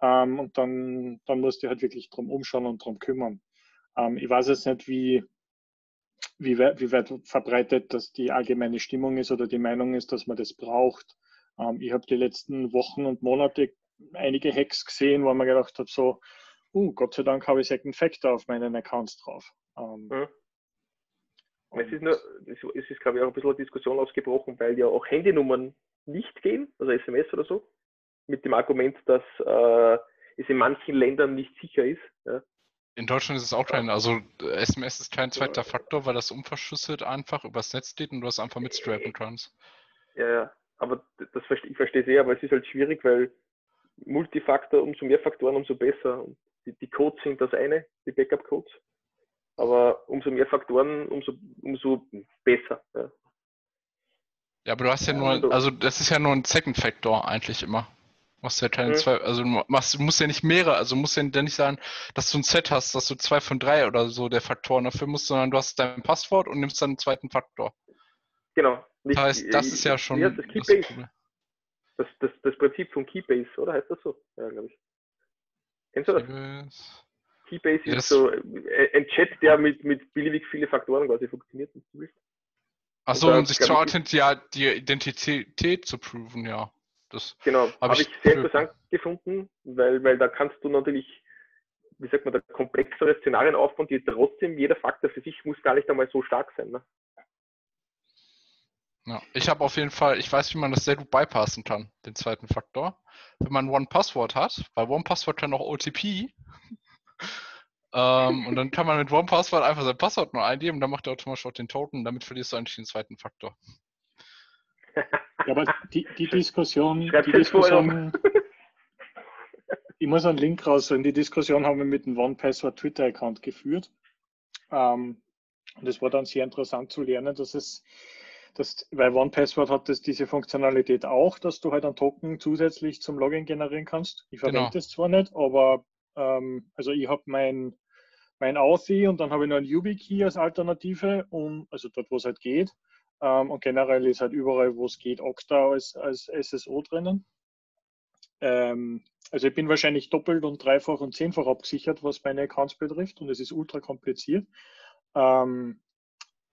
Ähm, und dann, dann musst du halt wirklich drum umschauen und drum kümmern. Ähm, ich weiß jetzt nicht, wie, wie, weit, wie weit verbreitet das die allgemeine Stimmung ist oder die Meinung ist, dass man das braucht. Ähm, ich habe die letzten Wochen und Monate einige Hacks gesehen, wo man gedacht hat, so, uh, Gott sei Dank habe ich Second Factor auf meinen Accounts drauf. Ähm, mhm. Es ist, nur, es ist, glaube ich, auch ein bisschen eine Diskussion ausgebrochen, weil ja auch Handynummern nicht gehen, also S M S oder so, mit dem Argument, dass äh, es in manchen Ländern nicht sicher ist. Ja. In Deutschland ist es auch kein, also S M S ist kein zweiter Faktor, weil das unverschlüsselt einfach übers Netz geht und du das einfach mitstrappen kannst. Ja, ja, aber das, ich verstehe es eher, aber es ist halt schwierig, weil Multifaktor, umso mehr Faktoren, umso besser. Die, die Codes sind das eine, die Backup-Codes. Aber umso mehr Faktoren, umso, umso besser. Ja. Ja, aber du hast ja nur, also das ist ja nur ein Second Factor eigentlich immer. Du machst ja keine mhm. zwei, also du machst, musst ja nicht mehrere, also musst ja nicht sagen, dass du ein Set hast, dass du zwei von drei oder so der Faktoren dafür musst, sondern du hast dein Passwort und nimmst dann einen zweiten Faktor. Genau. Nicht, das heißt, das ich, ist ja schon. Das Das, das, das Prinzip von Keybase, oder? Heißt das so? Ja, glaube ich. Kennst du das? Keybase yes. ist so ein Chat, der mit, mit beliebig vielen Faktoren quasi funktioniert. Achso, um sich zur Identität zu proven, ja. Das genau, habe hab ich, ich sehr interessant gefunden, weil, weil da kannst du natürlich, wie sagt man, da komplexere Szenarien aufbauen, die trotzdem jeder Faktor für sich muss gar nicht einmal so stark sein, ne? Ja, ich habe auf jeden Fall, ich weiß, wie man das sehr gut bypassen kann, den zweiten Faktor. Wenn man OnePassword hat, weil OnePassword kann auch O T P. ähm, und dann kann man mit OnePassword einfach sein Passwort nur eingeben, dann macht er automatisch auch den Token, damit verlierst du eigentlich den zweiten Faktor. Ja, aber die, die Diskussion, die Diskussion ich muss einen Link rausholen, die Diskussion haben wir mit dem OnePassword Twitter-Account geführt. Ähm, und es war dann sehr interessant zu lernen, dass es Das, weil OnePassword hat das, diese Funktionalität auch, dass du halt einen Token zusätzlich zum Login generieren kannst. Ich verwende genau. das zwar nicht, aber ähm, also ich habe mein, mein Authy und dann habe ich noch einen YubiKey als Alternative, um, also dort, wo es halt geht. Ähm, und generell ist halt überall, wo es geht, Okta als, als S S O drinnen. Ähm, also ich bin wahrscheinlich doppelt und dreifach und zehnfach abgesichert, was meine Accounts betrifft, und es ist ultra kompliziert. Ähm,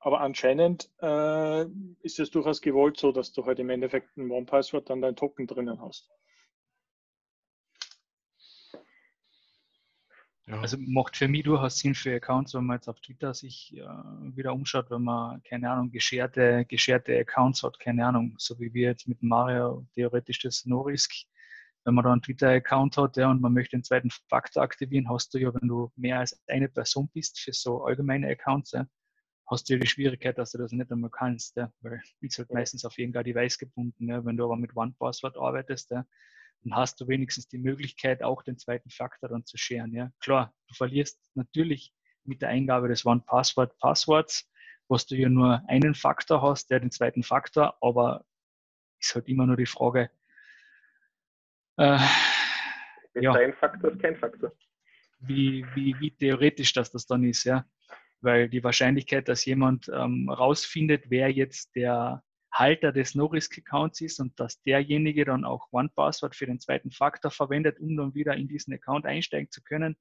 Aber anscheinend äh, ist es durchaus gewollt so, dass du halt im Endeffekt ein OnePassword dann dein Token drinnen hast. Ja. Also macht für mich durchaus Sinn für Accounts, wenn man jetzt auf Twitter sich äh, wieder umschaut, wenn man, keine Ahnung, gescherte, gescherte Accounts hat, keine Ahnung, so wie wir jetzt mit Mario theoretisch das No-Risk. Wenn man da einen Twitter-Account hat, ja, und man möchte den zweiten Faktor aktivieren, hast du ja, wenn du mehr als eine Person bist, für so allgemeine Accounts, ja, hast du die Schwierigkeit, dass du das nicht einmal kannst, ja? Weil es halt ja. meistens auf irgendein Device gebunden. Ja? Wenn du aber mit OnePassword arbeitest, ja, dann hast du wenigstens die Möglichkeit, auch den zweiten Faktor dann zu scheren. Ja? Klar, du verlierst natürlich mit der Eingabe des OnePassword-Passworts, was du ja nur einen Faktor hast, der ja, den zweiten Faktor, aber ist halt immer nur die Frage. Äh, ist ja, ein Faktor ist kein Faktor. Wie, wie, wie theoretisch das, das dann ist, ja. Weil die Wahrscheinlichkeit, dass jemand ähm, rausfindet, wer jetzt der Halter des No-Risk-Accounts ist und dass derjenige dann auch OnePassword für den zweiten Faktor verwendet, um dann wieder in diesen Account einsteigen zu können,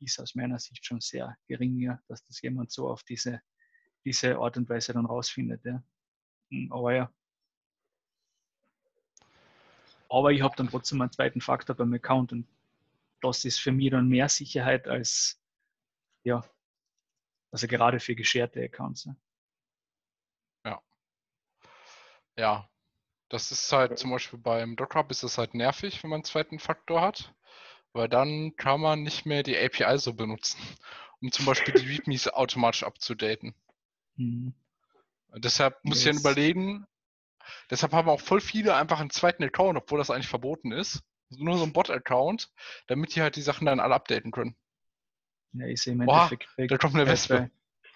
ist aus meiner Sicht schon sehr gering, ja, dass das jemand so auf diese, diese Art und Weise dann rausfindet. Ja. Aber ja. Aber ich habe dann trotzdem einen zweiten Faktor beim Account, und das ist für mich dann mehr Sicherheit als, ja, also gerade für gescherte Accounts. Ne? Ja. Ja. Das ist halt zum Beispiel beim Docker ist das halt nervig, wenn man einen zweiten Faktor hat, weil dann kann man nicht mehr die A P I so benutzen, um zum Beispiel die READMEs automatisch abzudaten. Mhm. Deshalb muss yes. ich dann überlegen, deshalb haben auch voll viele einfach einen zweiten Account, obwohl das eigentlich verboten ist. Nur so ein Bot-Account, damit die halt die Sachen dann alle updaten können. Ja, ich sehe im Endeffekt, wow, da kommt eine Wespe.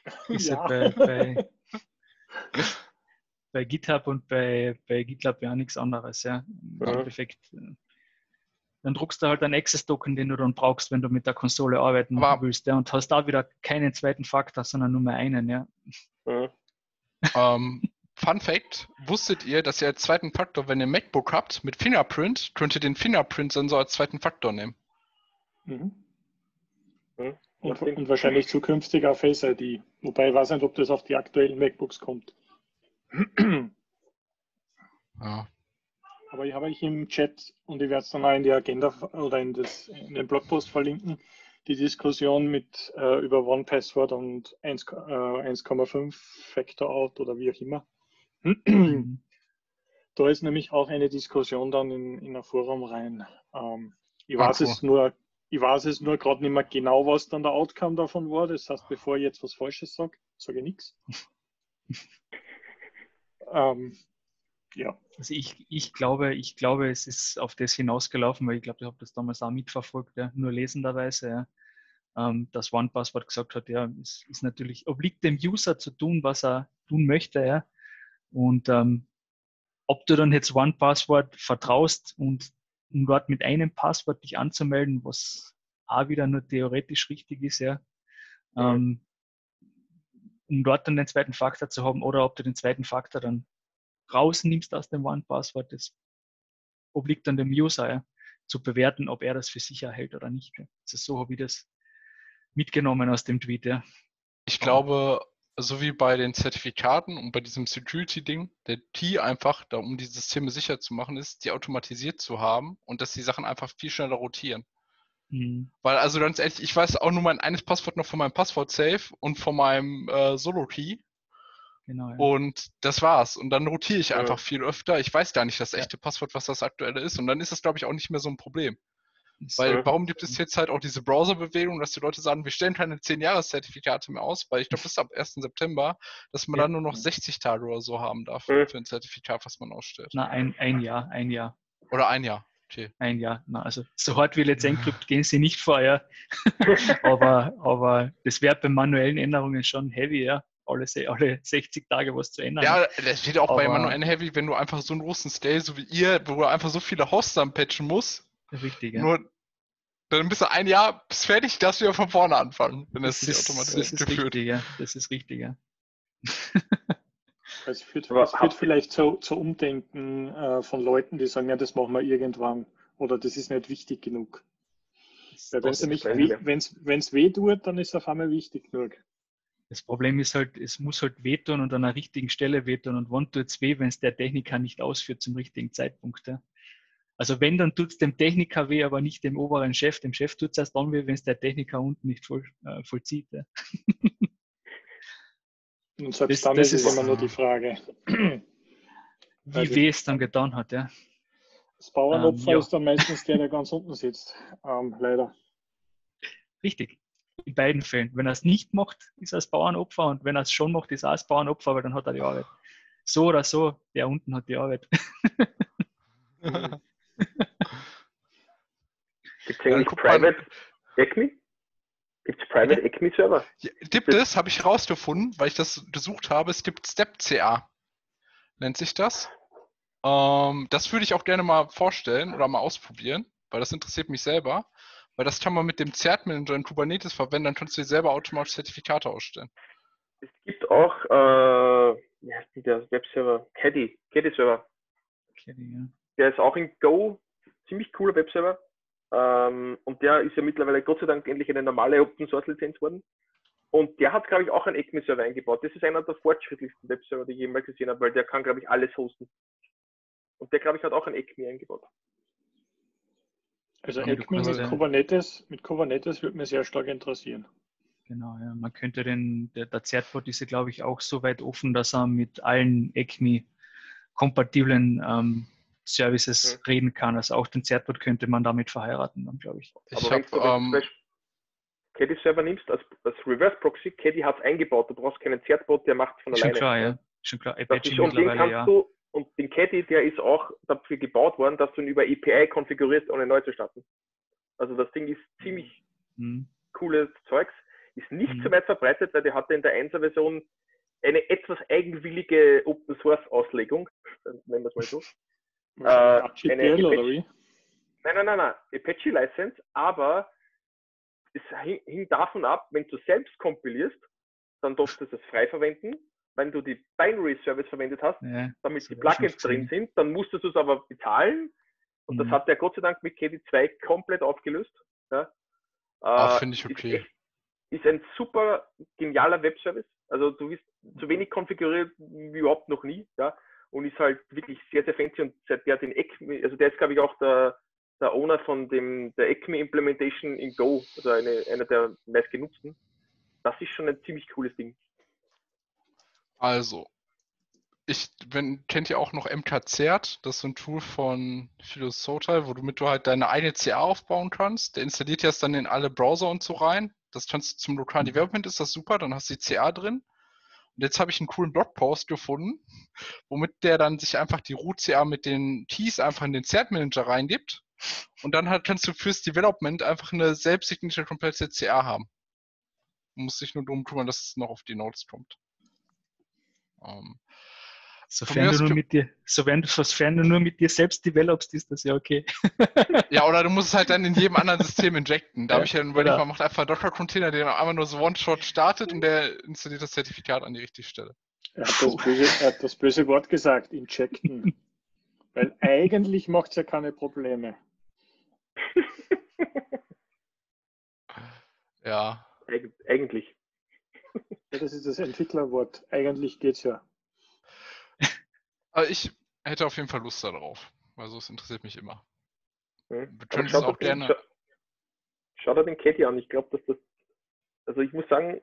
Bei, ich ja. bei, bei, bei GitHub und bei, bei GitLab ja nichts anderes. Ja. Im ja. Endeffekt dann druckst du halt einen Access-Token, den du dann brauchst, wenn du mit der Konsole arbeiten aber willst, ja, und hast da wieder keinen zweiten Faktor, sondern nur mehr einen, ja. Mhm. ähm, Fun Fact, wusstet ihr, dass ihr als zweiten Faktor, wenn ihr ein MacBook habt, mit Fingerprint, könnt ihr den Fingerprint-Sensor als zweiten Faktor nehmen? Mhm. Mhm. Und, und wahrscheinlich zukünftig auf Face I D. Wobei ich weiß nicht, ob das auf die aktuellen MacBooks kommt. Ja. Aber ich habe euch im Chat, und ich werde es dann auch in die Agenda oder in, das, in den Blogpost verlinken, die Diskussion mit äh, über OnePassword und eins Komma fünf Factor Out oder wie auch immer. Da ist nämlich auch eine Diskussion dann in, in ein Forum rein. Ähm, ich weiß es nur, ich weiß es nur gerade nicht mehr genau, was dann der Outcome davon war. Das heißt, bevor ich jetzt was Falsches sage, sage ich nichts. ähm, Ja. Also ich, ich glaube, ich glaube, es ist auf das hinausgelaufen, weil ich glaube, ich habe das damals auch mitverfolgt, ja, nur lesenderweise, ja, ähm, dass OnePassword gesagt hat, ja, es ist natürlich, obliegt dem User zu tun, was er tun möchte, ja, und ähm, ob du dann jetzt OnePassword vertraust und um dort mit einem Passwort dich anzumelden, was auch wieder nur theoretisch richtig ist, ja, ja. Ähm, um dort dann den zweiten Faktor zu haben oder ob du den zweiten Faktor dann rausnimmst aus dem OnePassword, das obliegt dann dem User, ja, zu bewerten, ob er das für sicher hält oder nicht. Ja. Also so habe ich das mitgenommen aus dem Tweet. Ja. Ich glaube, so wie bei den Zertifikaten und bei diesem Security-Ding, der Key einfach, da, um die Systeme sicher zu machen, ist, die automatisiert zu haben und dass die Sachen einfach viel schneller rotieren. Mhm. Weil, also ganz ehrlich, ich weiß auch nur mein eines Passwort noch von meinem Passwort-Safe und von meinem äh, Solo-Key. Genau, ja. Und das war's. Und dann rotiere ich einfach ja. viel öfter. Ich weiß gar nicht das echte ja. Passwort, was das aktuelle ist. Und dann ist das, glaube ich, auch nicht mehr so ein Problem. So. Weil warum gibt es jetzt halt auch diese Browser-Bewegung, dass die Leute sagen, wir stellen keine zehn-Jahres-Zertifikate mehr aus, weil ich glaube, das ist ab ersten September, dass man ja. dann nur noch sechzig Tage oder so haben darf ja. für ein Zertifikat, was man ausstellt. Na, ein, ein Jahr, ein Jahr. Oder ein Jahr. Okay. Ein Jahr. Na, also so hart wie Let's Encrypt gehen sie nicht vor, ja. aber, aber das wäre bei manuellen Änderungen schon heavy, ja. Alle, alle sechzig Tage was zu ändern. Ja, das steht auch aber bei Manuel Heavy, wenn du einfach so einen großen Scale, so wie ihr, wo du einfach so viele Hosts dann patchen musst. Richtig, ja. Nur dann bist du ein Jahr bis fertig, dass wir von vorne anfangen, wenn das, das nicht ist, automatisch das geführt. Ist richtig, ja. Das ist richtig, ja. Das führt, das führt vielleicht zu, zu Umdenken äh, von Leuten, die sagen, ja, das machen wir irgendwann oder das ist nicht wichtig genug. Wenn es weh tut, dann ist es auf einmal wichtig genug. Das Problem ist halt, es muss halt wehtun und an der richtigen Stelle wehtun. Und wann tut es weh, wenn es der Techniker nicht ausführt zum richtigen Zeitpunkt? Ja? Also wenn, dann tut es dem Techniker weh, aber nicht dem oberen Chef. Dem Chef tut es erst dann weh, wenn es der Techniker unten nicht voll, äh, vollzieht. Ja? Und selbst das, dann das ist es immer nur die Frage, wie weh es dann getan hat. Ja? Das Bauernopfer ähm, ja. ist dann meistens der, der ganz unten sitzt. Ähm, leider. Richtig. In beiden Fällen. Wenn er es nicht macht, ist er als Bauernopfer und wenn er es schon macht, ist er als Bauernopfer, weil dann hat er die Arbeit. So oder so, der unten hat die Arbeit. Gibt es eigentlich Private E C M E? Gibt es Private E C M E Server? Ja, gibt es, habe ich rausgefunden, weil ich das gesucht habe. Es gibt Step C A. Nennt sich das. Ähm, das würde ich auch gerne mal vorstellen oder mal ausprobieren, weil das interessiert mich selber. Weil das kann man mit dem Zertmanager in Kubernetes verwenden, dann kannst du dir selber automatisch Zertifikate ausstellen. Es gibt auch, äh, wie heißt der Webserver? Caddy, Caddy-Server. Caddy, ja. Der ist auch in Go, ziemlich cooler Webserver. Ähm, und der ist ja mittlerweile Gott sei Dank endlich eine normale Open-Source-Lizenz worden. Und der hat, glaube ich, auch einen E C M E-Server eingebaut. Das ist einer der fortschrittlichsten Webserver, die ich jemals gesehen habe, weil der kann, glaube ich, alles hosten. Und der, glaube ich, hat auch ein E C M E eingebaut. Also E C M E mit Kubernetes, mit Kubernetes würde mir sehr stark interessieren. Genau, ja. Man könnte den, der, der Zertbot ist ja, glaube ich, auch so weit offen, dass er mit allen E C M E-kompatiblen ähm, Services ja. reden kann. Also auch den Zertbot könnte man damit verheiraten, dann glaube ich. ich. Aber hab, wenn du ähm, Caddy-Server nimmst, als, als Reverse-Proxy, Caddy hat es eingebaut. Du brauchst keinen Zertbot, der macht von alleine. Schon klar, ja. Schon klar. Apache ist, mittlerweile, und den kannst ja. du Und den Caddy, der ist auch dafür gebaut worden, dass du ihn über A P I konfigurierst, ohne neu zu starten. Also das Ding ist ziemlich mhm. cooles Zeugs. Ist nicht mhm. so weit verbreitet, weil der hatte in der Einser-Version eine etwas eigenwillige Open-Source-Auslegung. Nennen wir es mal so. Äh, eine, oder wie? Nein, nein, nein, nein, Apache License, aber es hing davon ab, wenn du selbst kompilierst, dann darfst du das frei verwenden. Wenn du die Binary Service verwendet hast, ja, damit die Plugins drin sind, dann musstest du es aber bezahlen. Und mhm. das hat der Gott sei Dank mit K D zwei komplett aufgelöst. Ja. Äh, finde ich okay. Ist, echt, ist ein super genialer Webservice. Also du bist zu wenig konfiguriert wie überhaupt noch nie. Ja. Und ist halt wirklich sehr, sehr fancy. Und seit der den E C M E, also der ist, glaube ich, auch der, der Owner von dem, der E C M E Implementation in Go, also eine, einer der meistgenutzten. Das ist schon ein ziemlich cooles Ding. Also, ich wenn, kennt ihr auch noch M K Zert, das ist so ein Tool von Philosotal, womit du halt deine eigene C A aufbauen kannst. Der installiert jetzt dann in alle Browser und so rein. Das kannst du zum lokalen Development, ist das super, dann hast du die C A drin. Und jetzt habe ich einen coolen Blogpost gefunden, womit der dann sich einfach die Root-C A mit den Keys einfach in den Zert-Manager reingibt. Und dann halt kannst du fürs Development einfach eine selbstsignierte komplette C A haben. Du musst dich nur darum kümmern, dass es noch auf die Nodes kommt. Um, sofern, du nur mit dir, sofern, sofern du nur mit dir selbst developst, ist das ja okay. Ja, oder du musst es halt dann in jedem anderen System injecten. Da ja, habe ich ja überlegt, man macht einfach Docker-Container, der einmal nur so One-Shot startet und der installiert das Zertifikat an die richtige Stelle. Er hat das böse, er hat das böse Wort gesagt, injecten. Weil eigentlich macht es ja keine Probleme. Ja. Eig eigentlich. Ja, das ist das Entwicklerwort. Eigentlich geht's ja. Also ich hätte auf jeden Fall Lust darauf. Also es interessiert mich immer. Hm. Wir können es auch gerne. Den, schau dir den Caddy an. Ich glaube, dass das. Also ich muss sagen,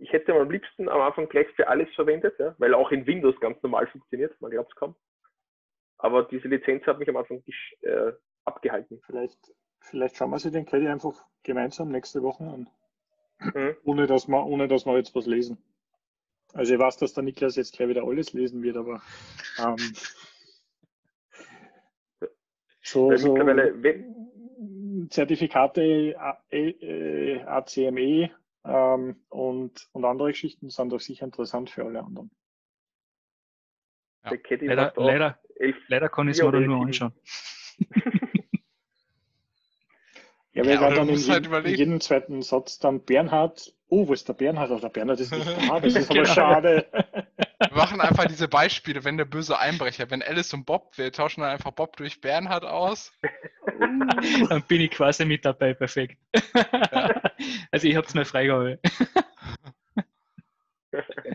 ich hätte am liebsten am Anfang gleich für alles verwendet, ja, weil auch in Windows ganz normal funktioniert. Man glaubt es kaum. Aber diese Lizenz hat mich am Anfang äh, abgehalten. Vielleicht, vielleicht schauen wir sie den Caddy einfach gemeinsam nächste Woche an. Mhm. Ohne, dass wir, ohne dass wir jetzt was lesen. Also ich weiß, dass der Niklas jetzt gleich wieder alles lesen wird, aber ähm, so, so Zertifikate A C M E ähm, und, und andere Geschichten sind doch sicher interessant für alle anderen. Ja. Leider, leider, leider kann ich es mir dann nur anschauen. Ja, weil ja, dann in jedem, halt in jedem zweiten Satz dann Bernhard, oh, wo ist der Bernhard? Oh, der Bernhard ist nicht da, das ist aber schade. Wir machen einfach diese Beispiele, wenn der böse Einbrecher, wenn Alice und Bob, wir tauschen dann einfach Bob durch Bernhard aus. Dann bin ich quasi mit dabei, perfekt. Ja. Also ich hab's mir freigeholt.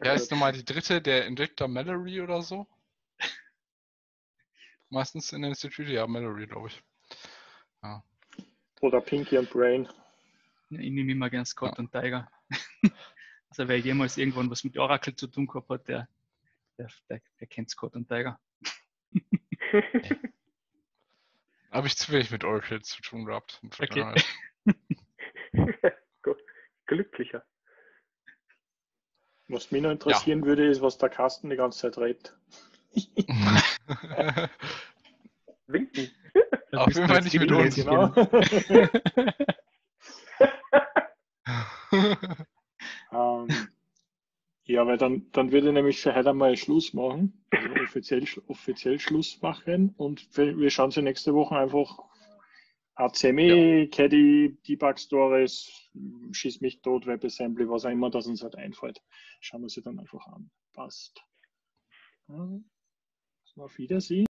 Ja, ist nochmal die dritte, der Injector Mallory oder so. Meistens in der Institute, ja, Mallory, glaube ich. Ja. Oder Pinky und Brain. Ja, ich nehme immer gerne Scott ja. und Tiger. Also wer jemals irgendwann was mit Oracle zu tun gehabt hat, der, der, der, der kennt Scott und Tiger. Habe ich zu wenig mit Oracle zu tun gehabt. Okay. Glücklicher. Was mich noch interessieren ja. würde, ist, was der Carsten die ganze Zeit redet. Winken. Dann auf jeden Fall nicht mit uns. Genau. ähm, ja, weil dann, dann würde ich nämlich für heute mal Schluss machen, also offiziell, offiziell Schluss machen und wir schauen sie nächste Woche einfach A C M E, ja. Caddy, Debug Stories, Schieß mich tot, WebAssembly, was auch immer das uns halt einfällt. Schauen wir sie dann einfach an. Passt. Auf Wiedersehen.